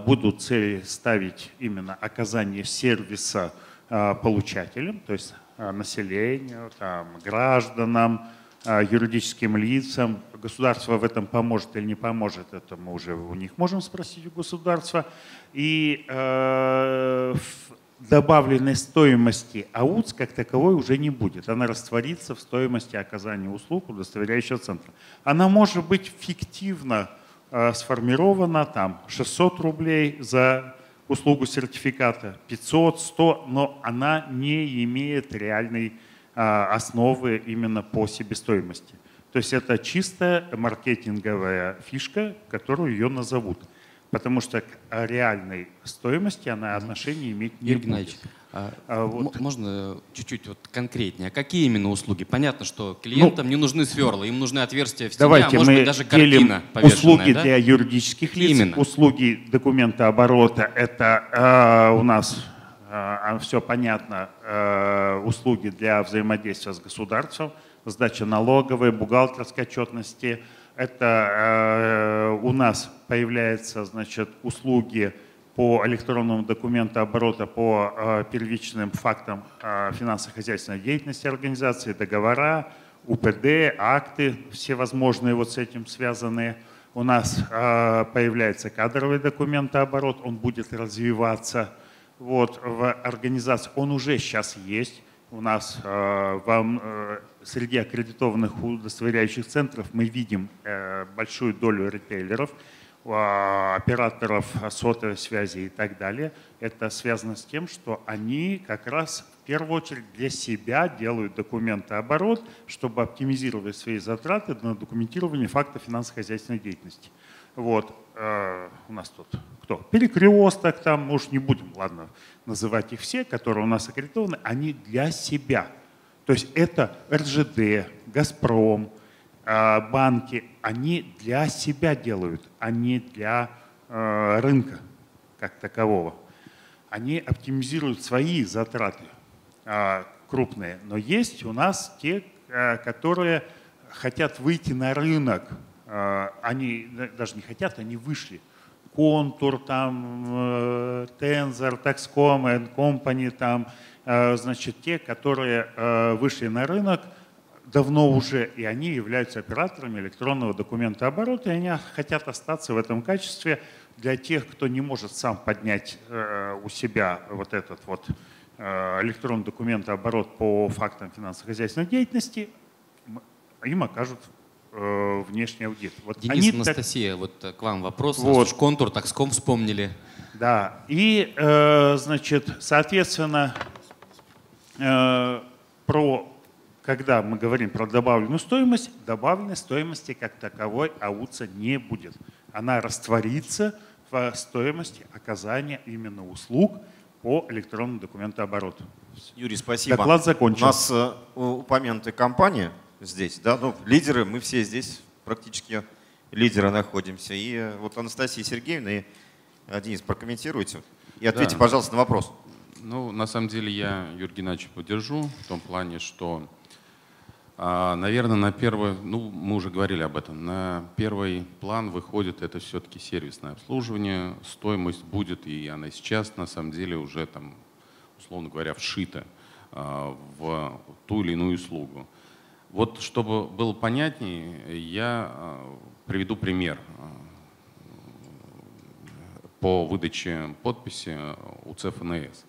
будут цели ставить именно оказание сервиса получателям, то есть населению, там, гражданам, юридическим лицам. Государство в этом поможет или не поможет, это мы уже у них можем спросить, у государства. И э, добавленной стоимости АУЦ как таковой уже не будет. Она растворится в стоимости оказания услуг удостоверяющего центра. Она может быть фиктивно сформировано там шестьсот рублей за услугу сертификата, пятьсот, сто, но она не имеет реальной основы именно по себестоимости. То есть это чистая маркетинговая фишка, которую ее назовут. Потому что к реальной стоимости она отношения иметь не Юрий Геннадьевич, будет. А, вот. Можно чуть-чуть вот конкретнее? А какие именно услуги? Понятно, что клиентам ну, не нужны сверла, им нужны отверстия в стене, давайте а может мы быть даже картина повешенная. Услуги да? для юридических лиц, именно. Услуги документооборота, это э, у нас э, все понятно, э, услуги для взаимодействия с государством, сдача налоговой, бухгалтерской отчетности. Это э, у нас появляются значит, услуги по электронному документообороту, по э, первичным фактам э, финансово-хозяйственной деятельности организации, договора, УПД, акты, всевозможные вот с этим связанные. У нас э, появляется кадровый документооборот, он будет развиваться вот, в организации. Он уже сейчас есть. У нас э, вам, э, среди аккредитованных удостоверяющих центров мы видим э, большую долю ритейлеров, э, операторов сотовой связи и так далее. Это связано с тем, что они как раз в первую очередь для себя делают документооборот, чтобы оптимизировать свои затраты на документирование фактов финансово-хозяйственной деятельности. Вот э, у нас тут кто? Перекресток там, может, не будем, ладно, называть их все, которые у нас аккредитованы, они для себя. То есть это эр жэ дэ, «Газпром», э, банки, они для себя делают, они для рынка как такового. Они оптимизируют свои затраты крупные, но есть у нас те, которые хотят выйти на рынок. Они даже не хотят, они вышли. Контур, там, Тензор, TaxCom, and Company, там, значит, те, которые вышли на рынок давно уже, и они являются операторами электронного документооборота, и они хотят остаться в этом качестве для тех, кто не может сам поднять у себя вот этот вот электронный документооборот по фактам финансово-хозяйственной деятельности, им окажут внешний аудит. Вот Денис, они Анастасия, так... вот к вам вопрос. Вот. Контур, TaxCom вспомнили. Да, и, э, значит, соответственно, э, про, когда мы говорим про добавленную стоимость, добавленной стоимости как таковой АУЦа не будет. Она растворится в стоимости оказания именно услуг по электронному документообороту. Юрий, спасибо. Доклад закончен. У нас э, упомянутая компания здесь, да, ну, лидеры, мы все здесь практически лидеры находимся. И вот Анастасия Сергеевна и Денис, прокомментируйте и ответьте, да, пожалуйста, на вопрос. Ну, на самом деле я Юрия Геннадьевича поддержу в том плане, что, наверное, на первый, ну, мы уже говорили об этом, на первый план выходит это все-таки сервисное обслуживание, стоимость будет, и она сейчас на самом деле уже там, условно говоря, вшита в ту или иную услугу. Вот, чтобы было понятнее, я приведу пример по выдаче подписи УЦ ФНС.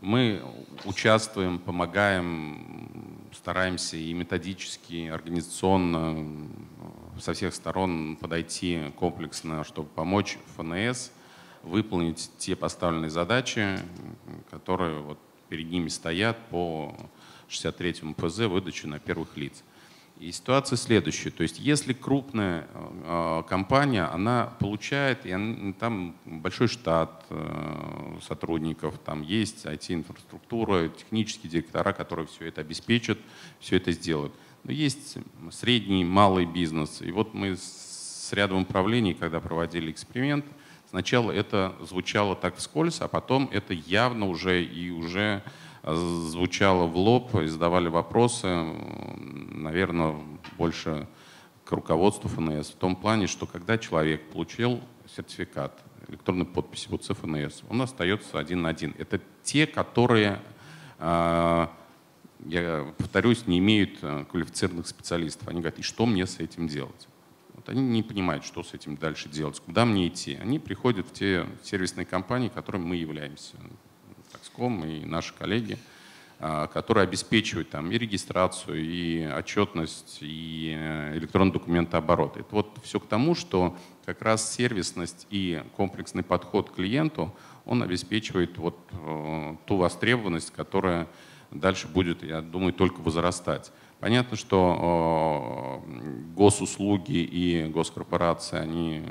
Мы участвуем, помогаем, стараемся и методически, и организационно со всех сторон подойти комплексно, чтобы помочь ФНС выполнить те поставленные задачи, которые вот перед ними стоят по шестьдесят третьему ФЗ выдачи на первых лиц. И ситуация следующая. То есть если крупная э, компания, она получает, и она, там большой штат э, сотрудников, там есть ай ти-инфраструктура, технические директора, которые все это обеспечат, все это сделают. Но есть средний, малый бизнес. И вот мы с рядом управлений, когда проводили эксперимент, сначала это звучало так вскользь, а потом это явно уже и уже... звучало в лоб, и задавали вопросы, наверное, больше к руководству ФНС, в том плане, что когда человек получил сертификат электронной подписи УЦ ФНС, он остается один на один. Это те, которые, я повторюсь, не имеют квалифицированных специалистов. Они говорят, и что мне с этим делать? Вот они не понимают, что с этим дальше делать, куда мне идти. Они приходят в те сервисные компании, которыми мы являемся. И наши коллеги, которые обеспечивают там и регистрацию, и отчетность, и электронный документооборот. Это вот все к тому, что как раз сервисность и комплексный подход к клиенту, он обеспечивает вот ту востребованность, которая дальше будет, я думаю, только возрастать. Понятно, что госуслуги и госкорпорации, они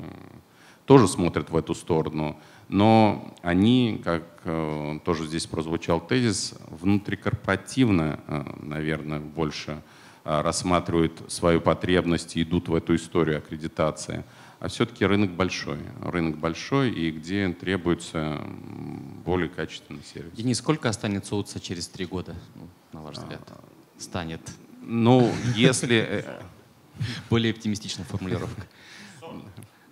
тоже смотрят в эту сторону, но они, как э, тоже здесь прозвучал тезис, внутрикорпоративно, э, наверное, больше э, рассматривают свою потребность и идут в эту историю аккредитации. А все-таки рынок большой. Рынок большой, и где требуется более качественный сервис. Денис, сколько останется УЦ через три года, ну, на ваш взгляд? А, станет. Ну, если… Более оптимистичная формулировка.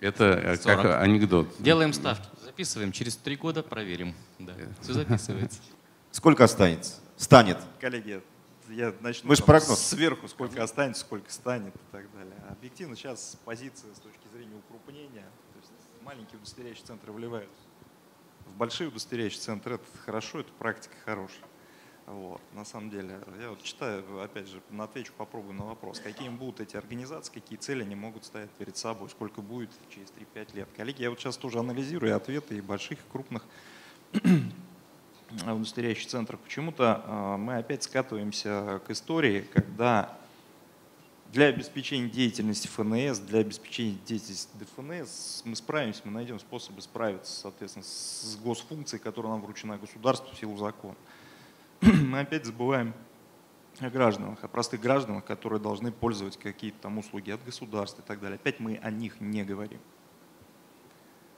Это сорок. Как анекдот. Делаем ставки. Записываем. Через три года проверим. Да. Все записывается. Сколько останется? Станет. Коллеги, я начну. Мы же прогноз. Сверху сколько останется, сколько станет и так далее. Объективно сейчас позиция с точки зрения укрупнения. То есть маленькие удостоверяющие центры вливают в большие удостоверяющие центры. Это хорошо, это практика хорошая. Вот. На самом деле, я вот читаю, опять же, отвечу, попробую на вопрос, какими будут эти организации, какие цели они могут ставить перед собой, сколько будет через три-пять лет. Коллеги, я вот сейчас тоже анализирую ответы и больших, и крупных удостоверяющих центров. Почему-то мы опять скатываемся к истории, когда для обеспечения деятельности ФНС, для обеспечения деятельности ДФНС мы справимся, мы найдем способы справиться, соответственно, с госфункцией, которая нам вручена государству в силу закона. Мы опять забываем о гражданах, о простых гражданах, которые должны пользоваться какие-то там услуги от государства и так далее. Опять мы о них не говорим.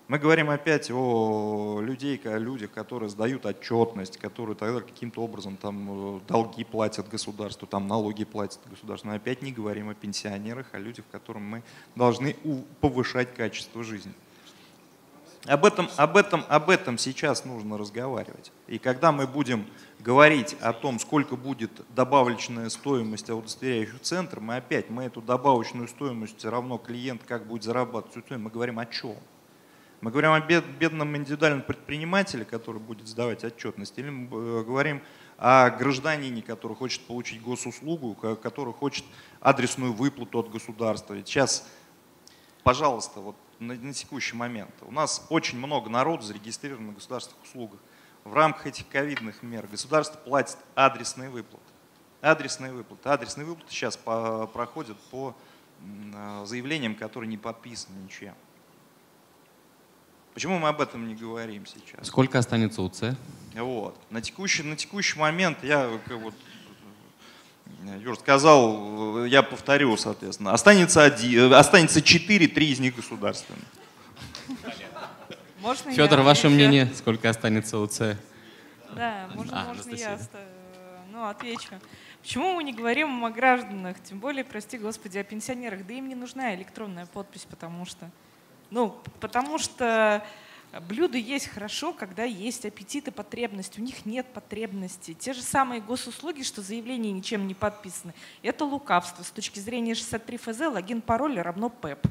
Мы говорим опять о людей, о людях, которые сдают отчетность, которые тогда каким-то образом там долги платят государству, там налоги платят государству. Но опять не говорим о пенсионерах, о людях, которым мы должны повышать качество жизни. Об этом, об этом, об этом сейчас нужно разговаривать. И когда мы будем говорить о том, сколько будет добавочная стоимость удостоверяющего центра, мы опять, мы эту добавочную стоимость, все равно клиент как будет зарабатывать, мы говорим о чем? Мы говорим о бедном индивидуальном предпринимателе, который будет сдавать отчетность, или мы говорим о гражданине, который хочет получить госуслугу, который хочет адресную выплату от государства. Ведь сейчас, пожалуйста, вот на, на текущий момент у нас очень много народу зарегистрировано в государственных услугах. В рамках этих ковидных мер государство платит адресные выплаты. Адресные выплаты. Адресные выплаты сейчас по, проходят по заявлениям, которые не подписаны ничем. Почему мы об этом не говорим сейчас? Сколько останется УЦ? Вот. На текущий, на текущий момент, я, вот, Юр сказал, я повторю, соответственно, останется, один, останется четыре, три из них государственные. Можно Федор, я, ваше я... мнение, сколько останется УЦ? Да, можно, а, можно я ост... ну, отвечу. Почему мы не говорим о гражданах, тем более, прости господи, о пенсионерах? Да им не нужна электронная подпись, потому что… Ну, потому что блюдо есть хорошо, когда есть аппетит и потребность. У них нет потребности. Те же самые госуслуги, что заявления ничем не подписаны, это лукавство. С точки зрения шестьдесят три эф зэ логин, пароль равно ПЭП.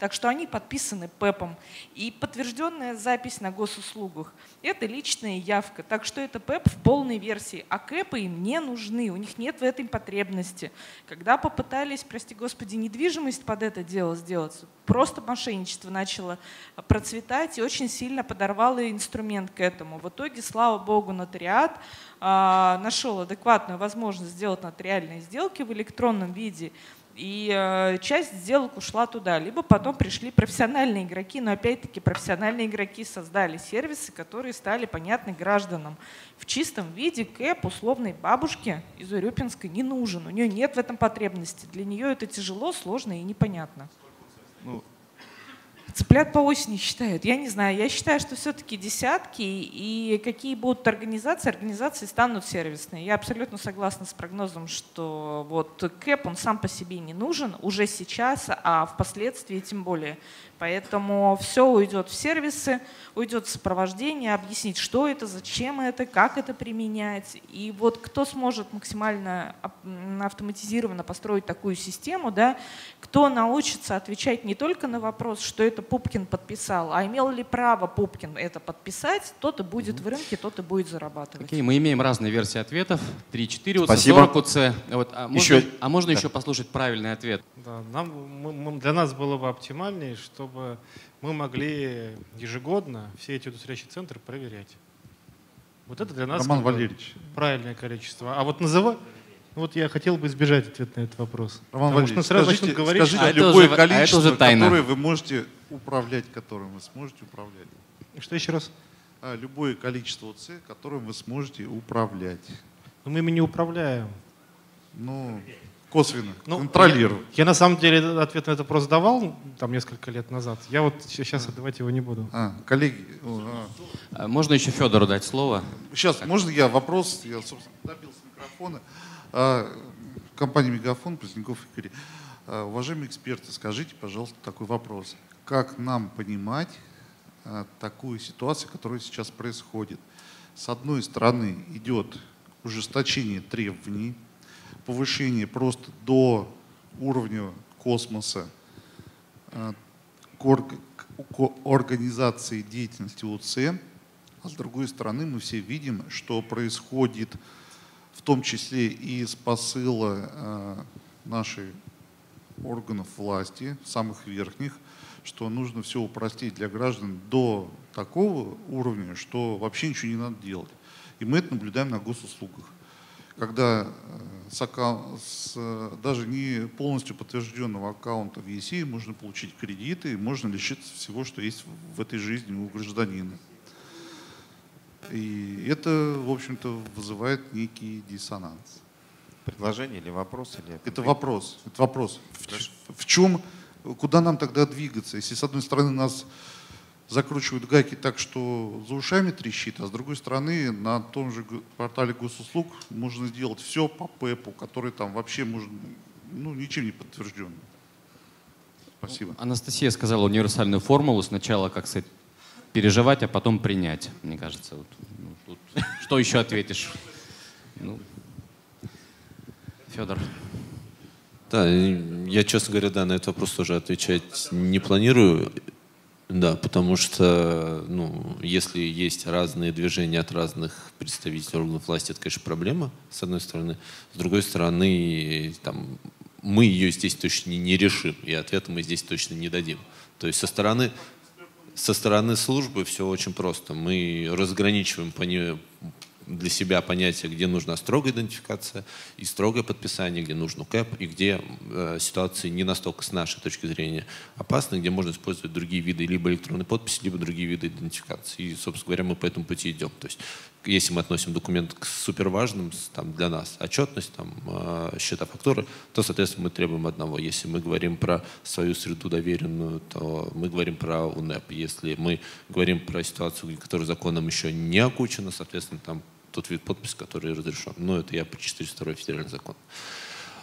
Так что они подписаны ПЭПом. И подтвержденная запись на госуслугах – это личная явка. Так что это ПЭП в полной версии. А КЭПы им не нужны, у них нет в этом потребности. Когда попытались, прости господи, недвижимость под это дело сделать, просто мошенничество начало процветать и очень сильно подорвало инструмент к этому. В итоге, слава богу, нотариат а, нашел адекватную возможность сделать нотариальные сделки в электронном виде. И часть сделок ушла туда. Либо потом пришли профессиональные игроки, но опять-таки профессиональные игроки создали сервисы, которые стали понятны гражданам. В чистом виде КЭП условной бабушке из Урюпинска не нужен. У нее нет в этом потребности. Для нее это тяжело, сложно и непонятно. Ну. Цыплят по осени считают. Я не знаю. Я считаю, что все-таки десятки. И какие будут организации, организации станут сервисные. Я абсолютно согласна с прогнозом, что вот КЭП, он сам по себе не нужен уже сейчас, а впоследствии тем более. Поэтому все уйдет в сервисы, уйдет в сопровождение, объяснить, что это, зачем это, как это применять. И вот кто сможет максимально автоматизированно построить такую систему, да, кто научится отвечать не только на вопрос, что это Пупкин подписал, а имел ли право Пупкин это подписать, тот и будет в рынке, тот и будет зарабатывать. Окей, мы имеем разные версии ответов. три-четыре УЦ, сорок УЦ. Вот, а, можно, еще? а можно еще послушать правильный ответ? Да, нам, мы, для нас было бы оптимальнее, чтобы мы могли ежегодно все эти удостоверяющие центры проверять. Вот это для нас Роман Валерьевич. Правильное количество. А вот называть… Вот я хотел бы избежать ответа на этот вопрос. Роман Валерьевич, скажите, говорить, скажите а любое уже, количество, а которое вы можете управлять, которым вы сможете управлять. И что еще раз? А, любое количество УЦ, которым вы сможете управлять. Но мы ими не управляем. Ну, косвенно, ну, контролируем. Я, я на самом деле ответ на этот вопрос давал там несколько лет назад. Я вот сейчас отдавать его не буду. А, коллеги. А. Можно еще Федору дать слово? Сейчас, так. Можно я вопрос? Я, собственно, добился микрофона. Компания «Мегафон», Пресняков Игорь. Уважаемые эксперты, скажите, пожалуйста, такой вопрос. Как нам понимать такую ситуацию, которая сейчас происходит? С одной стороны, идет ужесточение требований, повышение просто до уровня космоса к организации деятельности УЦ. А с другой стороны, мы все видим, что происходит, в том числе и с посыла наших органов власти, самых верхних, что нужно все упростить для граждан до такого уровня, что вообще ничего не надо делать. И мы это наблюдаем на госуслугах, когда с даже не полностью подтвержденного аккаунта в ЕСИ можно получить кредиты, можно лишиться всего, что есть в этой жизни у гражданина. И это, в общем-то, вызывает некий диссонанс. Предложение или вопрос? Или... Это вопрос. Это вопрос. В, в чем, куда нам тогда двигаться? Если, с одной стороны, нас закручивают гайки так, что за ушами трещит, а с другой стороны на том же портале госуслуг можно сделать все по ПЭПу, который там вообще можно, ну, ничем не подтвержден. Спасибо. Анастасия сказала универсальную формулу: сначала, как сказать, переживать, а потом принять. Мне кажется, вот, ну, тут, что еще ответишь? Ну. Федор. Да, я, честно говоря, да, на этот вопрос тоже отвечать не планирую. Да, потому что, ну, если есть разные движения от разных представителей органов власти, это, конечно, проблема, с одной стороны. С другой стороны, там, мы ее здесь точно не решим, и ответа мы здесь точно не дадим. То есть со стороны, со стороны службы все очень просто. Мы разграничиваем по ней для себя понятие, где нужна строгая идентификация и строгое подписание, где нужен УКЭП и где э, ситуации не настолько с нашей точки зрения опасны, где можно использовать другие виды либо электронной подписи, либо другие виды идентификации. И, собственно говоря, мы по этому пути идем. То есть, если мы относим документ к суперважным там, для нас, отчетность, там, э, счета, фактуры, то, соответственно, мы требуем одного. Если мы говорим про свою среду доверенную, то мы говорим про УНЭП. Если мы говорим про ситуацию, которая законом еще не окучена, соответственно, там тот вид подписи, который разрешен. Но это я по четыреста второй федеральный закон.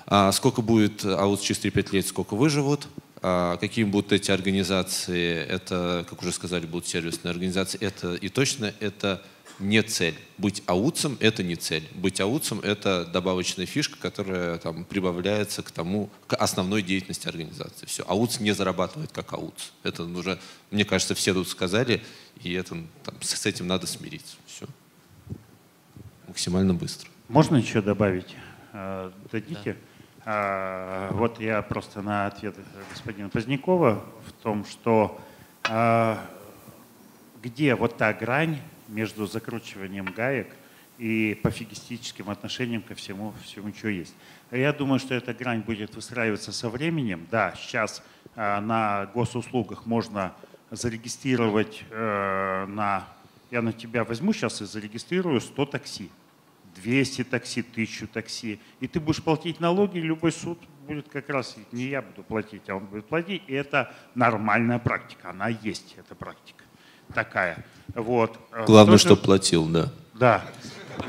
А сколько будет АУЦ через три-пять лет, сколько выживут? А какие будут эти организации? Это, как уже сказали, будут сервисные организации. Это и точно это не цель. Быть АУЦом — это не цель. Быть АУЦом — это добавочная фишка, которая там прибавляется к тому, к основной деятельности организации. Все. АУЦ не зарабатывает как АУЦ. Это уже, мне кажется, все тут сказали, и это, там, с этим надо смириться. Все. Максимально быстро. Можно еще добавить? Дадите? Да. А, вот я просто на ответ господина Позднякова в том, что а, где вот та грань между закручиванием гаек и пофигистическим отношением ко всему, всему, что есть. Я думаю, что эта грань будет выстраиваться со временем. Да, сейчас а, на госуслугах можно зарегистрировать а, на... Я на тебя возьму сейчас и зарегистрирую сто такси, двести такси, тысячу такси. И ты будешь платить налоги, и любой суд будет как раз, не я буду платить, а он будет платить. И это нормальная практика, она есть, эта практика такая. Вот. Главное, тоже... чтобы платил, да. Да.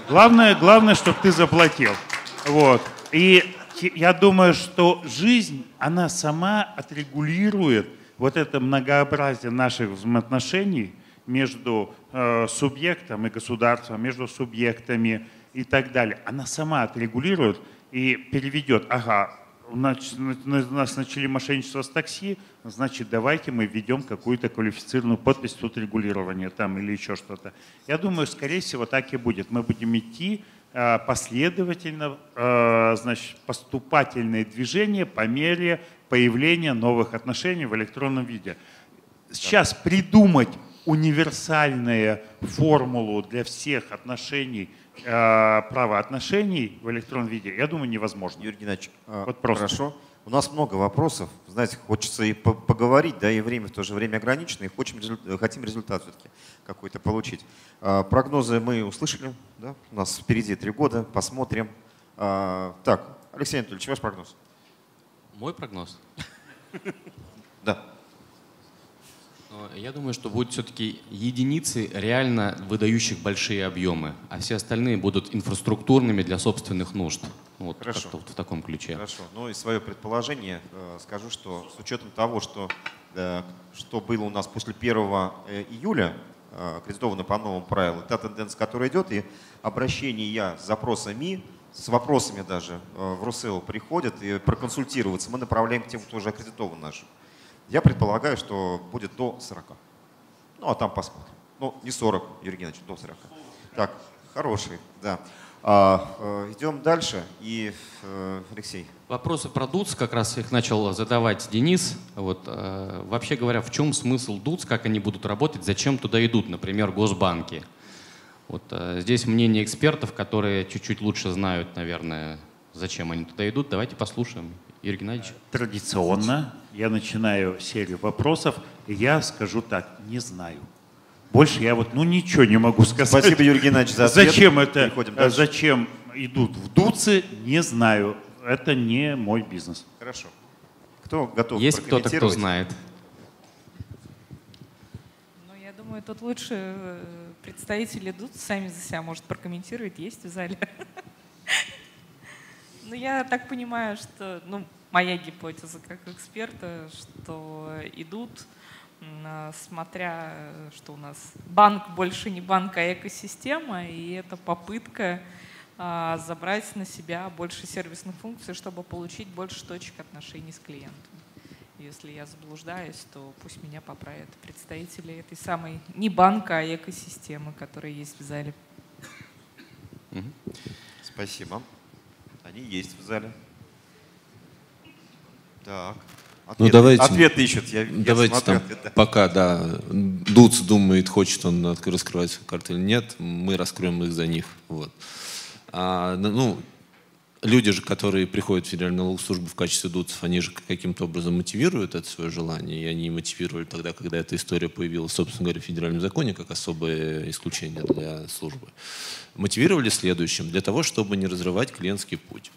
Главное, главное, чтобы ты заплатил. Вот. И я думаю, что жизнь, она сама отрегулирует вот это многообразие наших взаимоотношений между э, субъектом и государством, между субъектами и так далее. Она сама отрегулирует и переведет. Ага, у нас, у нас начали мошенничество с такси, значит, давайте мы введем какую-то квалифицированную подпись тут регулирования там или еще что-то. Я думаю, скорее всего, так и будет. Мы будем идти э, последовательно, э, значит, поступательные движения по мере появления новых отношений в электронном виде. Сейчас придумать универсальную формулу для всех отношений, э, правоотношений в электронном виде, я думаю, невозможно. Юрий Геннадьевич, вот просто. Хорошо. У нас много вопросов. Знаете, хочется и поговорить, да, и время в то же время ограничено, и хотим, хотим результат все-таки какой-то получить. Э, прогнозы мы услышали, да? У нас впереди три года, посмотрим. Э, так, Алексей Анатольевич, ваш прогноз? Мой прогноз? Да. Я думаю, что будут все-таки единицы реально выдающих большие объемы, а все остальные будут инфраструктурными для собственных нужд. Вот, хорошо. Вот в таком ключе. Хорошо. Ну и свое предположение э, скажу, что с учетом того, что, э, что было у нас после первого июля, э, кредитовано по новому правилу, та тенденция, которая идет, и обращение с запросами, с вопросами даже э, в РОСЭУ приходят, и проконсультироваться мы направляем к тем, кто уже аккредитован наш. Я предполагаю, что будет до сорока. Ну, а там посмотрим. Ну, не сорок, Юрий Геннадьевич, до сорока. Так, хороший, да. А, идем дальше. И Алексей. Вопросы про ДУЦ, как раз их начал задавать Денис. Вот, э, вообще говоря, в чем смысл ДУЦ, как они будут работать, зачем туда идут, например, госбанки? Вот, э, здесь мнение экспертов, которые чуть-чуть лучше знают, наверное, зачем они туда идут. Давайте послушаем. Юрий Геннадьевич. Традиционно я начинаю серию вопросов, и я скажу так: не знаю. Больше я вот ну ничего не могу сказать. Спасибо, Юрий Геннадьевич, за ответ. Зачем это, зачем идут в ДУЦы, не знаю. Это не мой бизнес. Хорошо. Кто готов прокомментировать? Есть кто-то, кто знает. Ну, думаю, тут лучше представители ДУЦ сами за себя, может, прокомментируют, есть в зале. Но я так понимаю, что, ну, моя гипотеза как эксперта, что идут, смотря, что у нас банк больше не банк, а экосистема, и это попытка забрать на себя больше сервисных функций, чтобы получить больше точек отношений с клиентом. Если я заблуждаюсь, то пусть меня поправят представители этой самой не банка, а экосистемы, которая есть в зале. Спасибо. Они есть в зале. Так. Ответ, ну, давайте, ответ ищут. Я, давайте я смотрю, там, ответ, да. Пока, да, ДУЦ думает, хочет он раскрывать свою карту или нет, мы раскроем их за них. Вот. А, ну, люди же, которые приходят в Федеральную налоговую службу в качестве ДУЦов, они же каким-то образом мотивируют это свое желание, и они мотивировали тогда, когда эта история появилась, собственно говоря, в федеральном законе, как особое исключение для службы. Мотивировали следующим, для того, чтобы не разрывать клиентский путь.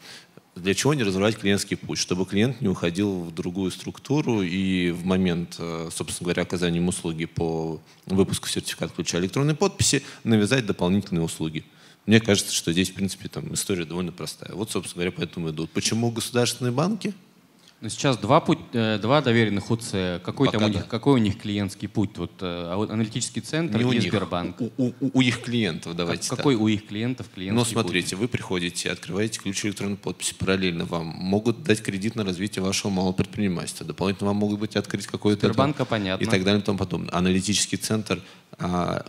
Для чего не разрывать клиентский путь? Чтобы клиент не уходил в другую структуру и в момент, собственно говоря, оказания им услуги по выпуску сертификата ключа электронной подписи навязать дополнительные услуги. Мне кажется, что здесь, в принципе, там история довольно простая. Вот, собственно говоря, поэтому идут. Почему государственные банки? Ну, сейчас два, путь, два доверенных УЦ. Какой, там у них, да. какой у них клиентский путь? Вот, аналитический центр Не и у них, Сбербанк. У, у, у их клиентов, давайте как, Какой так. у их клиентов клиентский путь? Ну, смотрите, путь? Вы приходите, открываете ключ электронной подписи, параллельно вам могут дать кредит на развитие вашего малого предпринимательства. Дополнительно вам могут быть открыть какой-то… Сбербанка, понятно. И так далее и тому подобное. Аналитический центр…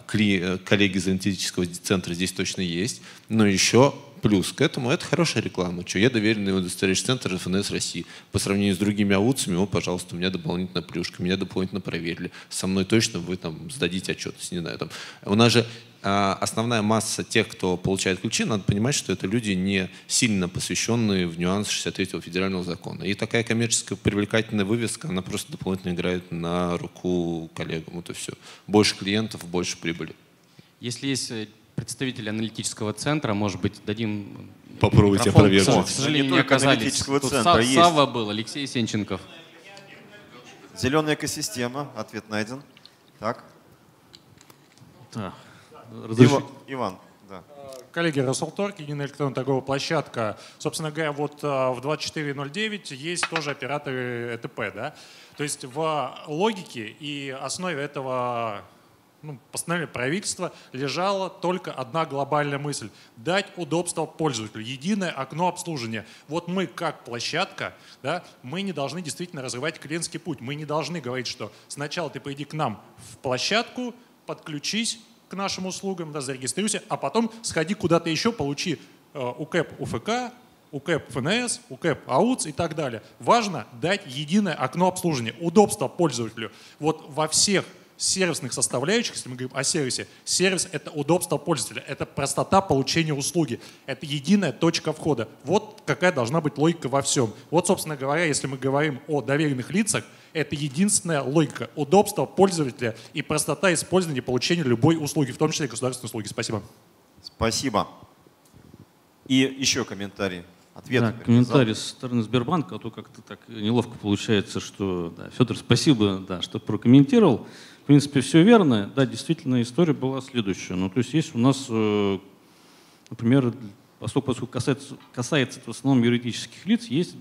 Коллеги из аналитического центра здесь точно есть, но еще плюс к этому это хорошая реклама. Че, я доверенный удостоверяющий центр ФНС России. По сравнению с другими ауцами, о, пожалуйста, у меня дополнительная плюшка, меня дополнительно проверили. Со мной точно вы там сдадите отчетность, не знаю. Там. У нас же а, основная масса тех, кто получает ключи, надо понимать, что это люди не сильно посвященные в нюанс шестьдесят третьего федерального закона. И такая коммерческая привлекательная вывеска, она просто дополнительно играет на руку коллегам. Вот и все. Больше клиентов, больше прибыли. Если есть... Представители аналитического центра, может быть, дадим... Попробуйте опровергнуть. К сожалению, не оказались. Тут Савва был, Алексей Сенченков. Зеленая экосистема. Ответ найден. Так. Да. Иван. Иван. Да. Коллеги, Росалторг, единая электронная торговая площадка. Собственно говоря, вот в двадцать четыре ноль девять есть тоже операторы ЭТП, да? То есть в логике и основе этого... Ну, постановление правительства лежала только одна глобальная мысль – дать удобство пользователю, единое окно обслуживания. Вот мы как площадка, да, мы не должны действительно разрывать клиентский путь. Мы не должны говорить, что сначала ты пойди к нам в площадку, подключись к нашим услугам, да, зарегистрируйся, а потом сходи куда-то еще, получи э, УКЭП УФК, УКЭП ФНС, УКЭП АУЦ и так далее. Важно дать единое окно обслуживания, удобство пользователю. Вот во всех сервисных составляющих, если мы говорим о сервисе, сервис – это удобство пользователя, это простота получения услуги, это единая точка входа. Вот какая должна быть логика во всем. Вот, собственно говоря, если мы говорим о доверенных лицах, это единственная логика – удобство пользователя и простота использования и получения любой услуги, в том числе и государственной услуги. Спасибо. Спасибо. И еще комментарий. Ответ, да, комментарий со стороны Сбербанка, а то как-то так неловко получается, что… Да, Федор, спасибо, да, что прокомментировал. В принципе, все верно. Да, действительно, история была следующая. Ну, то есть есть у нас, например, поскольку касается, касается в основном юридических лиц, есть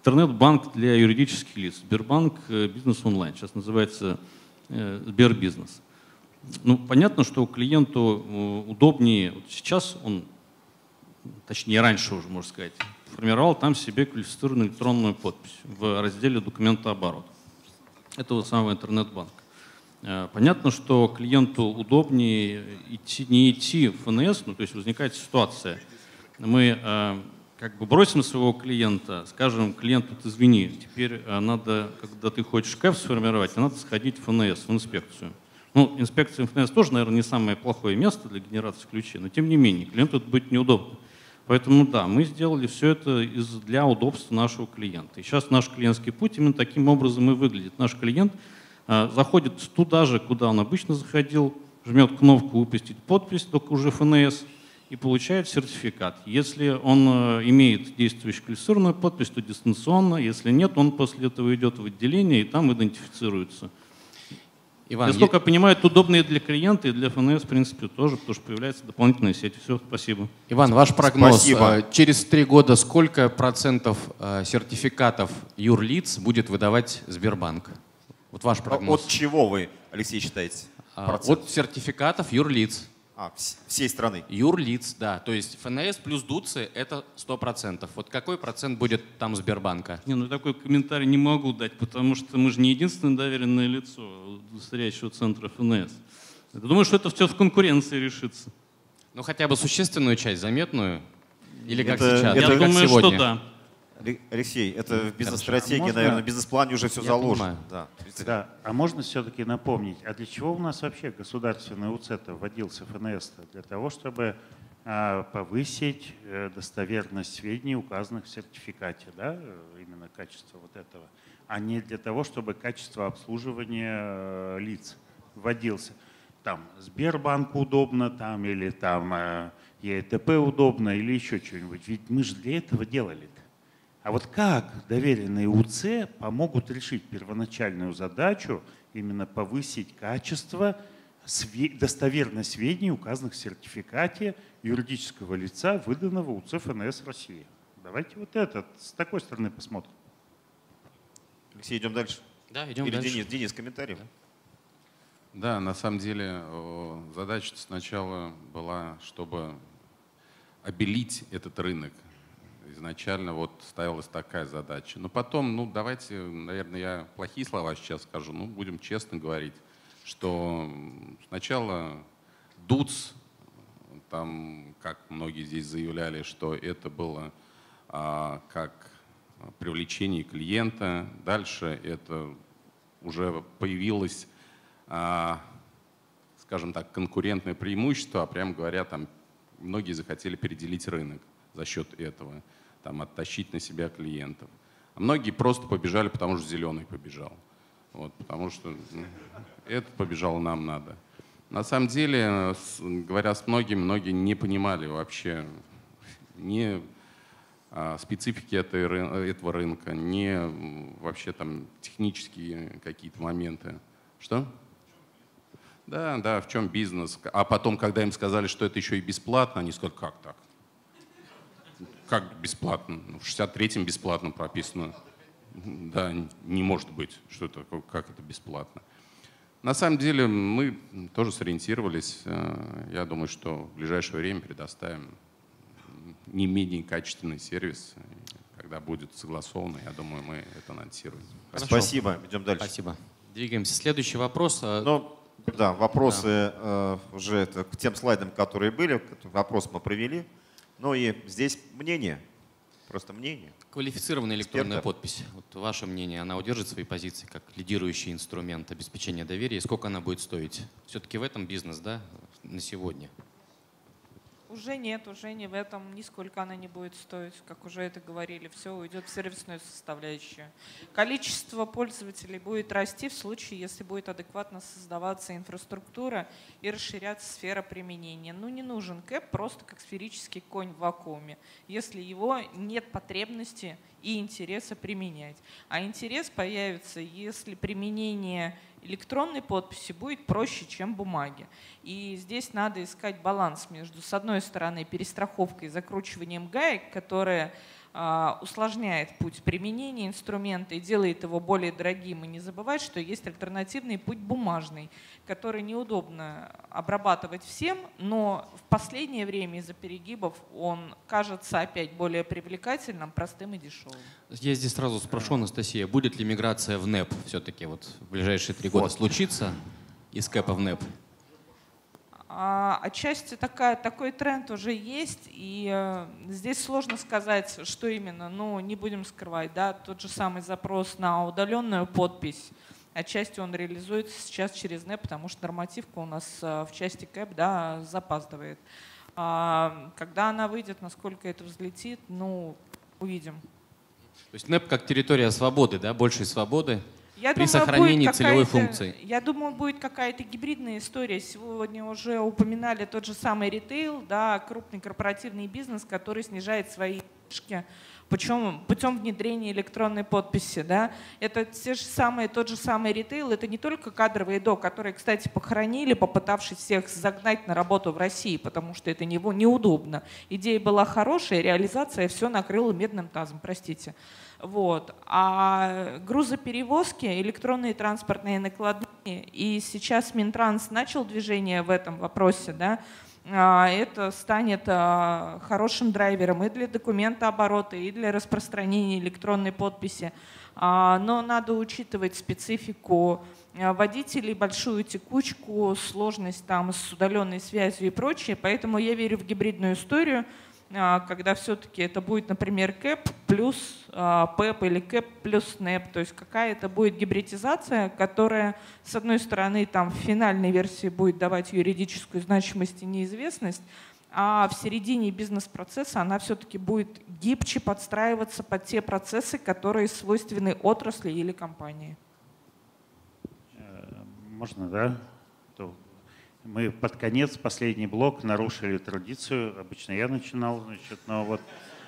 интернет-банк для юридических лиц. Сбербанк Бизнес Онлайн. Сейчас называется Сбербизнес. Ну, понятно, что клиенту удобнее. Вот сейчас он, точнее, раньше уже, можно сказать, формировал там себе квалифицированную электронную подпись в разделе «Документооборот» этого самого интернет-банка. Понятно, что клиенту удобнее идти, не идти в ФНС, ну, то есть возникает ситуация. Мы э, как бы бросим своего клиента, скажем клиенту, ты извини, теперь надо, когда ты хочешь КЭП сформировать, надо сходить в ФНС, в инспекцию. Ну, инспекция ФНС тоже, наверное, не самое плохое место для генерации ключей, но тем не менее, клиенту это будет неудобно. Поэтому да, мы сделали все это из, для удобства нашего клиента. И сейчас наш клиентский путь именно таким образом и выглядит. Наш клиент заходит туда же, куда он обычно заходил, жмет кнопку «Выпустить подпись», только уже ФНС, и получает сертификат. Если он имеет действующую квалифицированную подпись, то дистанционно, если нет, он после этого идет в отделение и там идентифицируется. Иван, насколько я... я понимаю, это удобно и для клиента, и для ФНС, в принципе, тоже, потому что появляется дополнительная сеть. Все, спасибо. Иван, ваш прогноз. Спасибо. Через три года сколько процентов сертификатов юрлиц будет выдавать Сбербанк? Вот ваш прогноз. От чего вы, Алексей, считаете? Процент? От сертификатов юрлиц. А, всей страны? Юрлиц, да. То есть ФНС плюс ДУЦ – это сто процентов. Вот какой процент будет там Сбербанка? Не, ну такой комментарий не могу дать, потому что мы же не единственное доверенное лицо удостоверяющего центра ФНС. Я думаю, что это все в конкуренции решится. Ну хотя бы существенную часть, заметную? Или как это, сейчас? Это, Я как думаю, сегодня? что да. Алексей, это в бизнес-стратегии, а можно... наверное, в бизнес-плане уже все Я заложено. Да. Да. А можно все-таки напомнить, а для чего у нас вообще государственный УЦ-то вводился, ФНС-то? Для того, чтобы а, повысить э, достоверность сведений, указанных в сертификате, да, именно качество вот этого, а не для того, чтобы качество обслуживания э, лиц вводился. Там Сбербанку удобно, там или там э, ЕТП удобно, или еще что-нибудь. Ведь мы же для этого делали-то. А вот как доверенные УЦ помогут решить первоначальную задачу, именно повысить качество, достоверность сведений, указанных в сертификате юридического лица, выданного УЦ ФНС России? Давайте вот это, с такой стороны посмотрим. Алексей, идем дальше. Да, идем Или дальше. Денис, Денис, комментарий. Да, на самом деле задача сначала была, чтобы обелить этот рынок. Изначально вот ставилась такая задача. Но потом, ну давайте, наверное, я плохие слова сейчас скажу, но будем честно говорить, что сначала ДУЦ, там, как многие здесь заявляли, что это было а, как привлечение клиента. Дальше это уже появилось, а, скажем так, конкурентное преимущество, а прямо говоря, там многие захотели переделить рынок за счет этого. Там, оттащить на себя клиентов. А многие просто побежали, потому что зеленый побежал. Вот, потому что этот побежал, нам надо. На самом деле, говоря с многими, многие не понимали вообще ни специфики этой, этого рынка, ни вообще там технические какие-то моменты. Что? Да, да, в чем бизнес. А потом, когда им сказали, что это еще и бесплатно, они сказали, как так? Как бесплатно? В шестьдесят третьем бесплатно прописано. Да, не может быть. Что такое, как это бесплатно? На самом деле мы тоже сориентировались. Я думаю, что в ближайшее время предоставим не менее качественный сервис. Когда будет согласовано, я думаю, мы это анонсируем. Хорошо. Спасибо. Идем дальше. Спасибо. Двигаемся. Следующий вопрос. Но, да, вопросы да. уже это, к тем слайдам, которые были. Вопрос мы провели. Ну и здесь мнение, просто мнение. Квалифицированная электронная Эксперта. подпись. Вот ваше мнение, она удержит свои позиции как лидирующий инструмент обеспечения доверия? И сколько она будет стоить? Все-таки в этом бизнес, да, на сегодня? Уже нет, уже не в этом. Нисколько она не будет стоить, как уже это говорили. Все уйдет в сервисную составляющую. Количество пользователей будет расти в случае, если будет адекватно создаваться инфраструктура и расширяться сфера применения. Ну не нужен КЭП просто как сферический конь в вакууме, если его нет потребности и интереса применять. А интерес появится, если применение электронной подписи будет проще, чем бумаги. И здесь надо искать баланс между, с одной стороны, перестраховкой и закручиванием гаек, которая э, усложняет путь применения инструмента и делает его более дорогим. И не забывать, что есть альтернативный путь бумажный, который неудобно обрабатывать всем, но в последнее время из-за перегибов он кажется опять более привлекательным, простым и дешевым. Я здесь сразу спрошу, Анастасия, будет ли миграция в НЭП все-таки вот в ближайшие три года случится из КЭПа в НЭП? Отчасти такая, такой тренд уже есть, и здесь сложно сказать, что именно, но не будем скрывать, да, тот же самый запрос на удаленную подпись, отчасти он реализуется сейчас через НЭП, потому что нормативка у нас в части КЭП, да, запаздывает. Когда она выйдет, насколько это взлетит, ну, увидим. То есть НЭП как территория свободы, да, большей свободы? Я При думаю, сохранении целевой функции. Я думаю, будет какая-то гибридная история. Сегодня уже упоминали тот же самый ритейл, да, крупный корпоративный бизнес, который снижает свои издержки Почему? Путем внедрения электронной подписи. Да? Это те же самые, тот же самый ритейл, это не только кадровые ДО, которые, кстати, похоронили, попытавшись всех загнать на работу в России, потому что это неудобно. Идея была хорошая, реализация все накрыла медным тазом, простите. Вот. А грузоперевозки, электронные транспортные накладные, и сейчас Минтранс начал движение в этом вопросе, да, это станет хорошим драйвером и для документооборота, и для распространения электронной подписи. Но надо учитывать специфику водителей, большую текучку, сложность там с удаленной связью и прочее. Поэтому я верю в гибридную историю, когда все-таки это будет, например, КЭП плюс ПЭП или КЭП плюс НЭП. То есть какая-то будет гибридизация, которая, с одной стороны, там, в финальной версии будет давать юридическую значимость и неизвестность, а в середине бизнес-процесса она все-таки будет гибче подстраиваться под те процессы, которые свойственны отрасли или компании. Можно, да? Мы под конец, последний блок, нарушили традицию. Обычно я начинал, значит, но вот.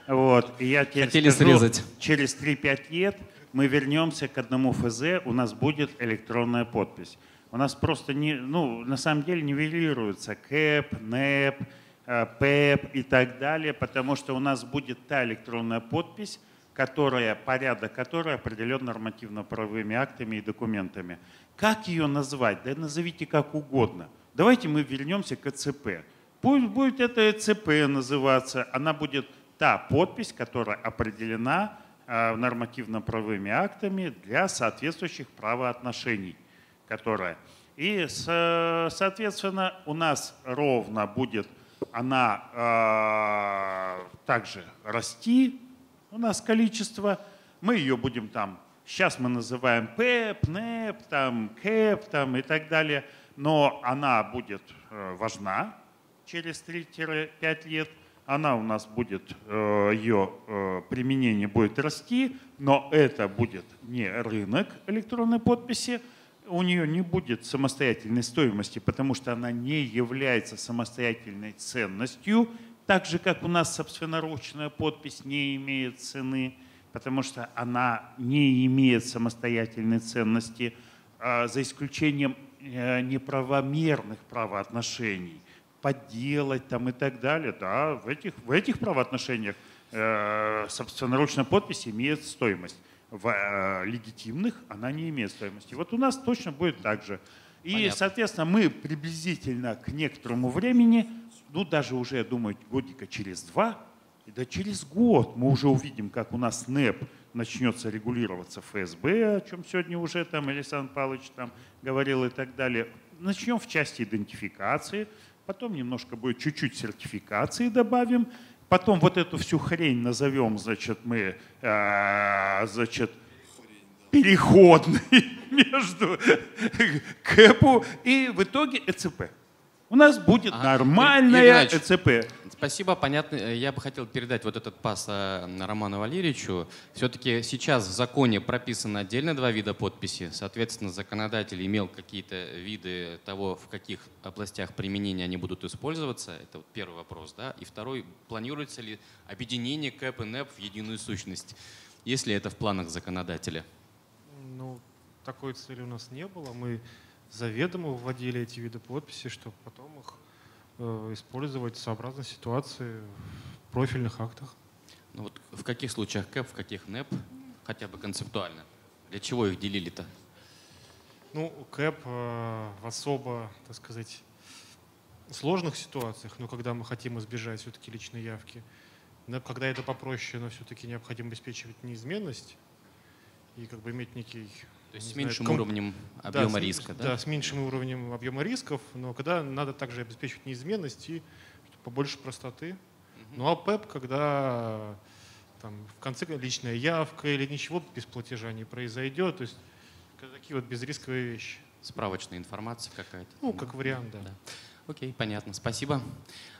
вот. И я теперь Хотели скажу, срезать. Через три-пять лет мы вернемся к одному ФЗ, у нас будет электронная подпись. У нас просто, не, ну, на самом деле нивелируется КЭП, НЭП, ПЭП и так далее, потому что у нас будет та электронная подпись, которая, порядок которой определен нормативно-правовыми актами и документами. Как ее назвать? Да назовите как угодно. Давайте мы вернемся к ЭЦП. Пусть будет это ЭЦП называться. Она будет та подпись, которая определена нормативно-правовыми актами для соответствующих правоотношений. Которая. И, соответственно, у нас ровно будет она также расти, у нас количество. Мы ее будем там, сейчас мы называем ПЭП, НЭП, там, КЭП там, и так далее. Но она будет важна через три-пять лет, она у нас будет, ее применение будет расти, но это будет не рынок электронной подписи, у нее не будет самостоятельной стоимости, потому что она не является самостоятельной ценностью, так же как у нас собственноручная подпись не имеет цены, потому что она не имеет самостоятельной ценности, за исключением неправомерных правоотношений, подделать там и так далее. Да, в этих, в этих правоотношениях э, собственноручная подпись имеет стоимость. В э, легитимных она не имеет стоимости. Вот у нас точно будет так же. И, понятно, соответственно, мы приблизительно к некоторому времени, ну даже уже, я думаю, годика через два, да через год мы уже увидим, как у нас НЭП начнется регулироваться ФСБ, о чем сегодня уже там Александр Павлович там говорил и так далее. Начнем в части идентификации, потом немножко будет чуть-чуть сертификации добавим, потом вот эту всю хрень назовем, значит, мы, э, значит, переходный между КЭПу и в итоге ЭЦП. У нас будет ага. нормальное ЭЦП. Спасибо, понятно. Я бы хотел передать вот этот пас Роману Валерьевичу. Все-таки сейчас в законе прописано отдельно два вида подписи. Соответственно, законодатель имел какие-то виды того, в каких областях применения они будут использоваться. Это вот первый вопрос. Да? И второй, планируется ли объединение КЭП и НЭП в единую сущность, если это в планах законодателя? Ну, такой цели у нас не было. Мы заведомо вводили эти виды подписи, чтобы потом их использовать сообразно ситуации в профильных актах. Ну вот в каких случаях КЭП, в каких НЭП, хотя бы концептуально? Для чего их делили-то? Ну, КЭП в особо, так сказать, сложных ситуациях, но когда мы хотим избежать все-таки личной явки, НЭП, когда это попроще, но все-таки необходимо обеспечивать неизменность и как бы иметь некий… То есть с меньшим знаю, уровнем объема да, риска, да? Да, с меньшим уровнем объема рисков, но когда надо также обеспечивать неизменность и побольше простоты. Угу. Ну а ПЭП, когда там, в конце личная явка или ничего без платежа не произойдет, то есть такие вот безрисковые вещи. Справочная информация какая-то. Ну, как вариант, да. да. Окей, понятно, спасибо.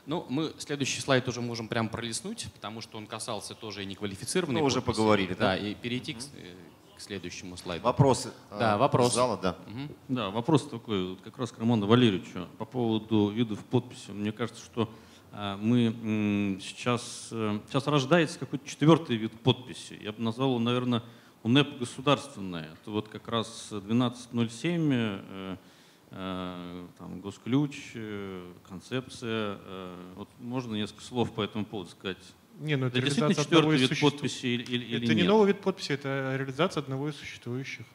Ну, мы следующий слайд уже можем прям пролистнуть, потому что он касался тоже и неквалифицированной. Мы уже поговорили, да? Да, и перейти угу. к… к следующему слайду. Вопросы да, э, вопрос. зала, да. Угу. Да, вопрос такой, вот как раз к Роману Валерьевичу. По поводу видов подписи. Мне кажется, что мы сейчас, сейчас рождается какой-то четвертый вид подписи. Я бы назвал его, наверное, УНЭП государственная. Это вот как раз двенадцать ноль семь, там, Госключ, концепция. Вот можно несколько слов по этому поводу сказать? Не, ну, это, это действительно четвертый вид существ... подписи или, или это нет? Это не новый вид подписи, это реализация одного из существующих.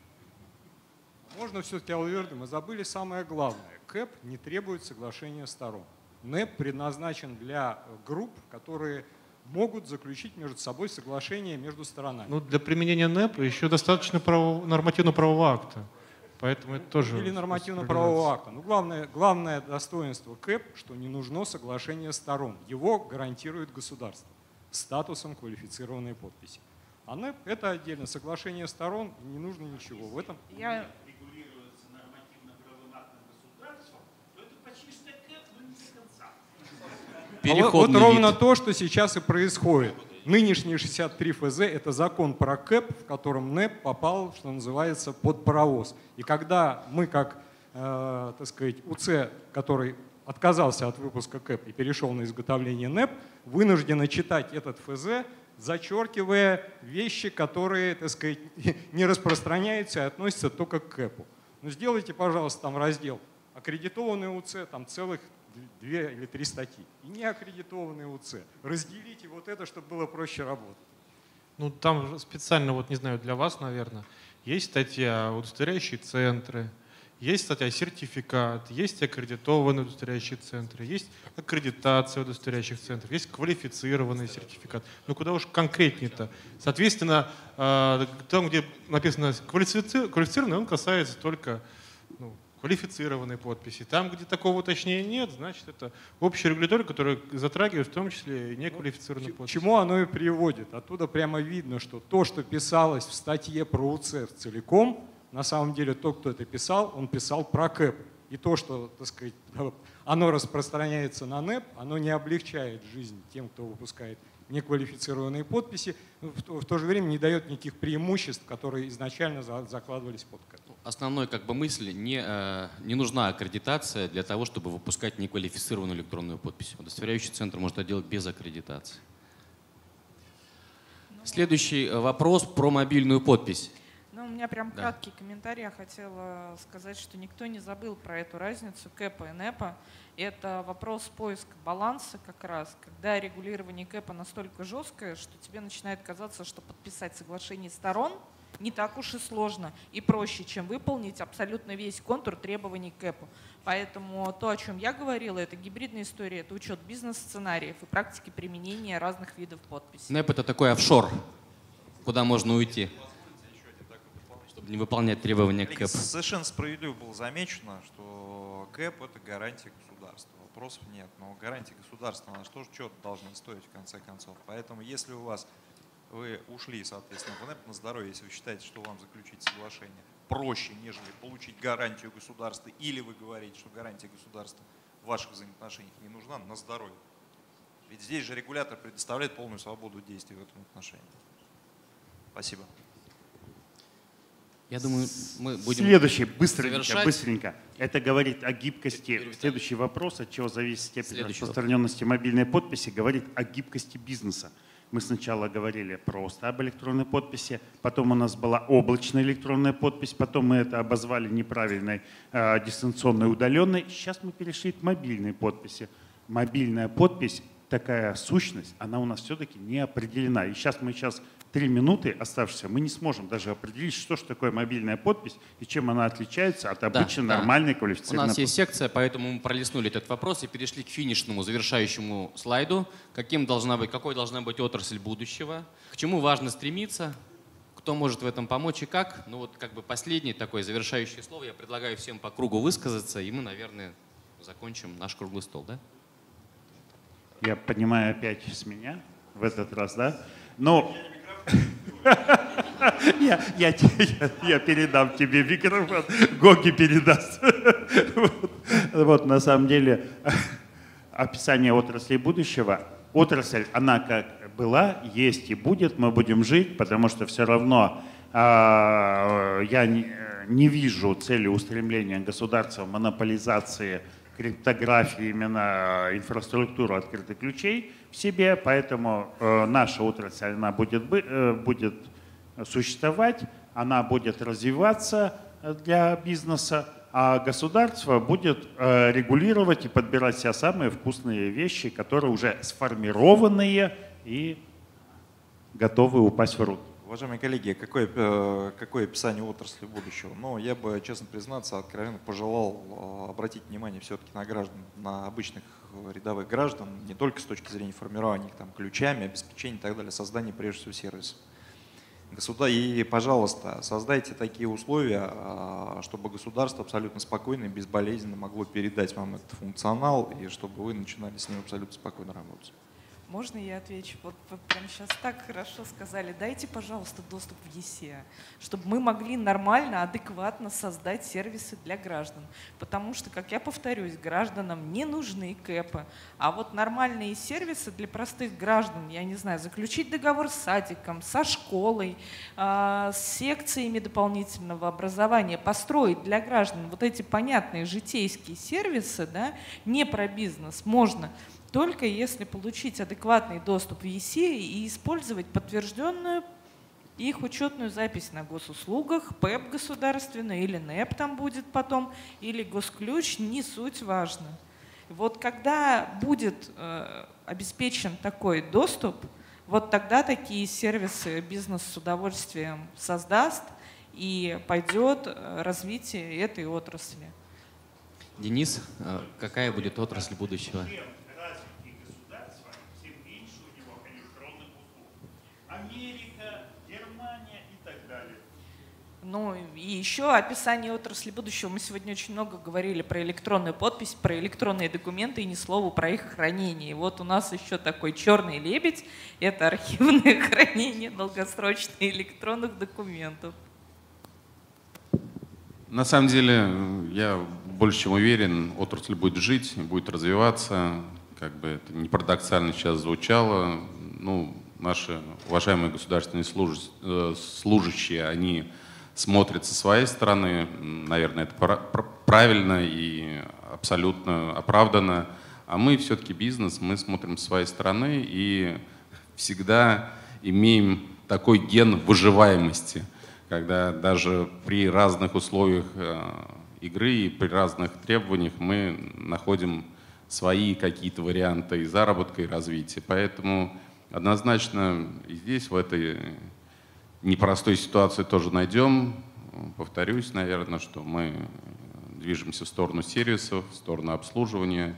Можно все-таки алверды, мы забыли самое главное. КЭП не требует соглашения сторон. НЭП предназначен для групп, которые могут заключить между собой соглашение между сторонами. Ну, для применения НЭП еще достаточно право, нормативно-правового акта. Поэтому это тоже или нормативно-правового акта. Но главное, главное достоинство КЭП, что не нужно соглашение сторон. Его гарантирует государство статусом квалифицированной подписи. А НЭП – это отдельно соглашение сторон, не нужно ничего. В этом я... Переходный а вот, вот ровно вид. То, что сейчас и происходит. Нынешний шестьдесят три эф зэ – это закон про КЭП, в котором НЭП попал, что называется, под паровоз. И когда мы, как э, так сказать, УЦ, который отказался от выпуска КЭП и перешел на изготовление НЭП, вынуждены читать этот эф зэ, зачеркивая вещи, которые, так сказать, не распространяются и относятся только к КЭПу. Ну, сделайте, пожалуйста, там раздел «Аккредитованные УЦ», там целых две или три статьи. И неаккредитованные УЦ. Разделите вот это, чтобы было проще работать. Ну, там специально, вот не знаю, для вас, наверное, есть статья «Удостоверяющие центры», есть статья «Сертификат», есть аккредитованные удостоверяющие центры, есть аккредитация удостоверяющих центров, есть квалифицированный сертификат. Ну, куда уж конкретнее-то. Соответственно, там, где написано «квалифицированный», он касается только… Ну, квалифицированной подписи. Там, где такого уточнения нет, значит, это общий регулятор, который затрагивает в том числе и неквалифицированную подпись. К чему оно и приводит? Оттуда прямо видно, что то, что писалось в статье про УЦ целиком, на самом деле тот, кто это писал, он писал про КЭП. И то, что, так сказать, оно распространяется на НЭП, оно не облегчает жизнь тем, кто выпускает неквалифицированные подписи, в то же время не дает никаких преимуществ, которые изначально закладывались под КЭП. Основной как бы мысль, не, не нужна аккредитация для того, чтобы выпускать неквалифицированную электронную подпись. Удостоверяющий центр может это делать без аккредитации. Ну, следующий вопрос про мобильную подпись. Ну, у меня прям да. краткий комментарий. Я хотела сказать, что никто не забыл про эту разницу КЭПа и НЭПа. Это вопрос поиска баланса как раз, когда регулирование КЭПа настолько жесткое, что тебе начинает казаться, что подписать соглашение сторон не так уж и сложно и проще, чем выполнить абсолютно весь контур требований к КЭПу. Поэтому то, о чем я говорила, это гибридная история, это учет бизнес-сценариев и практики применения разных видов подписи. НЭП – это такой офшор, куда можно уйти, чтобы не выполнять требования к КЭП. Совершенно справедливо было замечено, что КЭП – это гарантия государства. Вопросов нет, но гарантия государства, она же тоже что-то должна стоить в конце концов. Поэтому если у вас… Вы ушли, соответственно, в НЭП на здоровье, если вы считаете, что вам заключить соглашение проще, нежели получить гарантию государства, или вы говорите, что гарантия государства в ваших взаимоотношениях не нужна, на здоровье. Ведь здесь же регулятор предоставляет полную свободу действий в этом отношении. Спасибо. Я думаю, мы будем Следующий, быстренько, завершать. быстренько. Это говорит о гибкости. Следующий вопрос, от чего зависит степень распространенности мобильной подписи, говорит о гибкости бизнеса. Мы сначала говорили просто об электронной подписи, потом у нас была облачная электронная подпись, потом мы это обозвали неправильной э, дистанционной удаленной. Сейчас мы перешли к мобильной подписи. Мобильная подпись, такая сущность, она у нас все-таки не определена. И сейчас мы сейчас три минуты оставшиеся, мы не сможем даже определить, что же такое мобильная подпись и чем она отличается от обычной да, нормальной да. квалифицированной. У нас подписи. Есть секция, поэтому мы пролистнули этот вопрос и перешли к финишному, завершающему слайду. Каким должна быть, какой должна быть отрасль будущего, к чему важно стремиться, кто может в этом помочь и как. Ну вот как бы последнее такое завершающее слово. Я предлагаю всем по кругу высказаться, и мы, наверное, закончим наш круглый стол. Да? Я понимаю, опять с меня в этот раз, да? Но… Я, я, я, я передам тебе микрофон, Гоги передаст. Вот, вот на самом деле описание отрасли будущего. Отрасль, она как была, есть и будет, мы будем жить, потому что все равно э, я не, не вижу цели устремления государства, монополизации, криптографии именно инфраструктуру открытых ключей в себе, поэтому наша отрасль она будет, будет существовать, она будет развиваться для бизнеса, а государство будет регулировать и подбирать все самые вкусные вещи, которые уже сформированные и готовы упасть в рут. Уважаемые коллеги, какое, какое описание отрасли будущего? Ну, я бы, честно признаться, откровенно пожелал обратить внимание все-таки на граждан, на обычных рядовых граждан, не только с точки зрения формирования их там, ключами, обеспечения и так далее, создания прежде всего сервисов. Государ... И, пожалуйста, создайте такие условия, чтобы государство абсолютно спокойно и безболезненно могло передать вам этот функционал, и чтобы вы начинали с ним абсолютно спокойно работать. Можно я отвечу? Вот прямо сейчас так хорошо сказали. Дайте, пожалуйста, доступ в ЕСИ, чтобы мы могли нормально, адекватно создать сервисы для граждан. Потому что, как я повторюсь, гражданам не нужны КЭПы. А вот нормальные сервисы для простых граждан, я не знаю, заключить договор с садиком, со школой, с секциями дополнительного образования, построить для граждан вот эти понятные житейские сервисы, да, не про бизнес, можно. Только если получить адекватный доступ в ЕСИ и использовать подтвержденную их учетную запись на госуслугах, ПЭП государственную или НЭП там будет потом, или Госключ, не суть важно. Вот когда будет э, обеспечен такой доступ, вот тогда такие сервисы бизнес с удовольствием создаст и пойдет развитие этой отрасли. Денис, какая будет отрасль будущего? Америка, Германия и так далее. Ну и еще описание отрасли будущего. Мы сегодня очень много говорили про электронную подпись, про электронные документы и ни слова про их хранение. И вот у нас еще такой черный лебедь – это архивное хранение долгосрочных электронных документов. На самом деле, я больше чем уверен, отрасль будет жить, будет развиваться. Как бы это не парадоксально сейчас звучало, ну… Наши уважаемые государственные служащие, они смотрят со своей стороны, наверное, это правильно и абсолютно оправданно, а мы все-таки бизнес, мы смотрим со своей стороны и всегда имеем такой ген выживаемости, когда даже при разных условиях игры и при разных требованиях мы находим свои какие-то варианты и заработка, и развития, поэтому… Однозначно и здесь, в этой непростой ситуации тоже найдем, повторюсь, наверное, что мы движемся в сторону сервисов, в сторону обслуживания.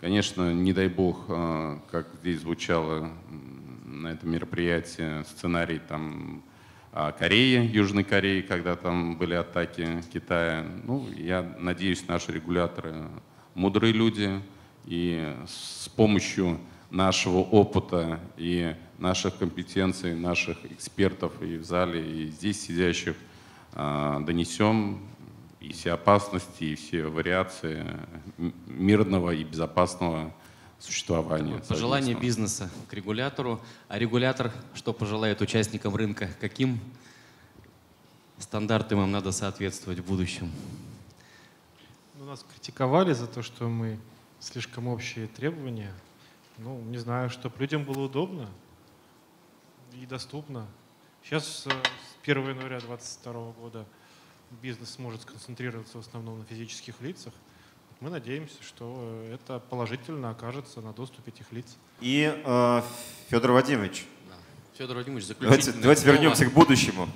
Конечно, не дай бог, как здесь звучало на этом мероприятии, сценарий там, Кореи, Южной Кореи, когда там были атаки Китая. Ну, я надеюсь, наши регуляторы мудрые люди, и с помощью нашего опыта и наших компетенций, наших экспертов и в зале, и здесь сидящих, донесем и все опасности, и все вариации мирного и безопасного существования. Пожелание бизнеса к регулятору. А регулятор что пожелает участникам рынка? Каким стандартам им надо соответствовать в будущем? Нас критиковали за то, что мы слишком общие требования. Ну, не знаю, чтобы людям было удобно и доступно. Сейчас с первого января две тысячи двадцать второго года бизнес сможет сконцентрироваться в основном на физических лицах. Мы надеемся, что это положительно окажется на доступе этих лиц. И э, Федор Вадимович. Да. Федор Вадимович, заключительное слово. Давайте вернемся к будущему.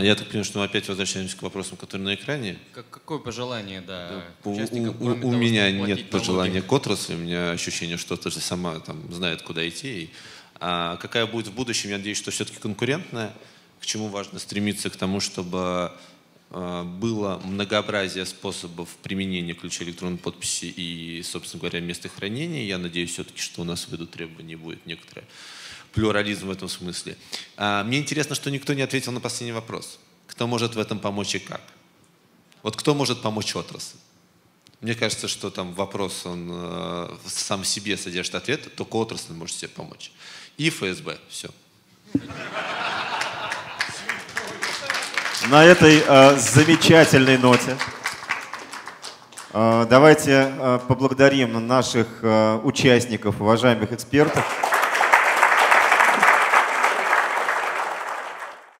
Я так понимаю, что мы опять возвращаемся к вопросам, которые на экране. Какое пожелание, да? У, у, у того, меня нет пожелания к отрасли, у меня ощущение, что отрасль сама там, знает, куда идти. А какая будет в будущем, я надеюсь, что все-таки конкурентная, к чему важно стремиться, к тому, чтобы было многообразие способов применения ключа электронной подписи и, собственно говоря, места хранения. Я надеюсь все-таки, что у нас ввиду требований будет некоторое плюрализм в этом смысле. А, мне интересно, что никто не ответил на последний вопрос. Кто может в этом помочь и как? Вот кто может помочь отрасли? Мне кажется, что там вопрос, он э, сам в себе содержит ответ, только отрасль может себе помочь. И ФСБ. Все. На этой э, замечательной ноте Давайте поблагодарим наших участников, уважаемых экспертов.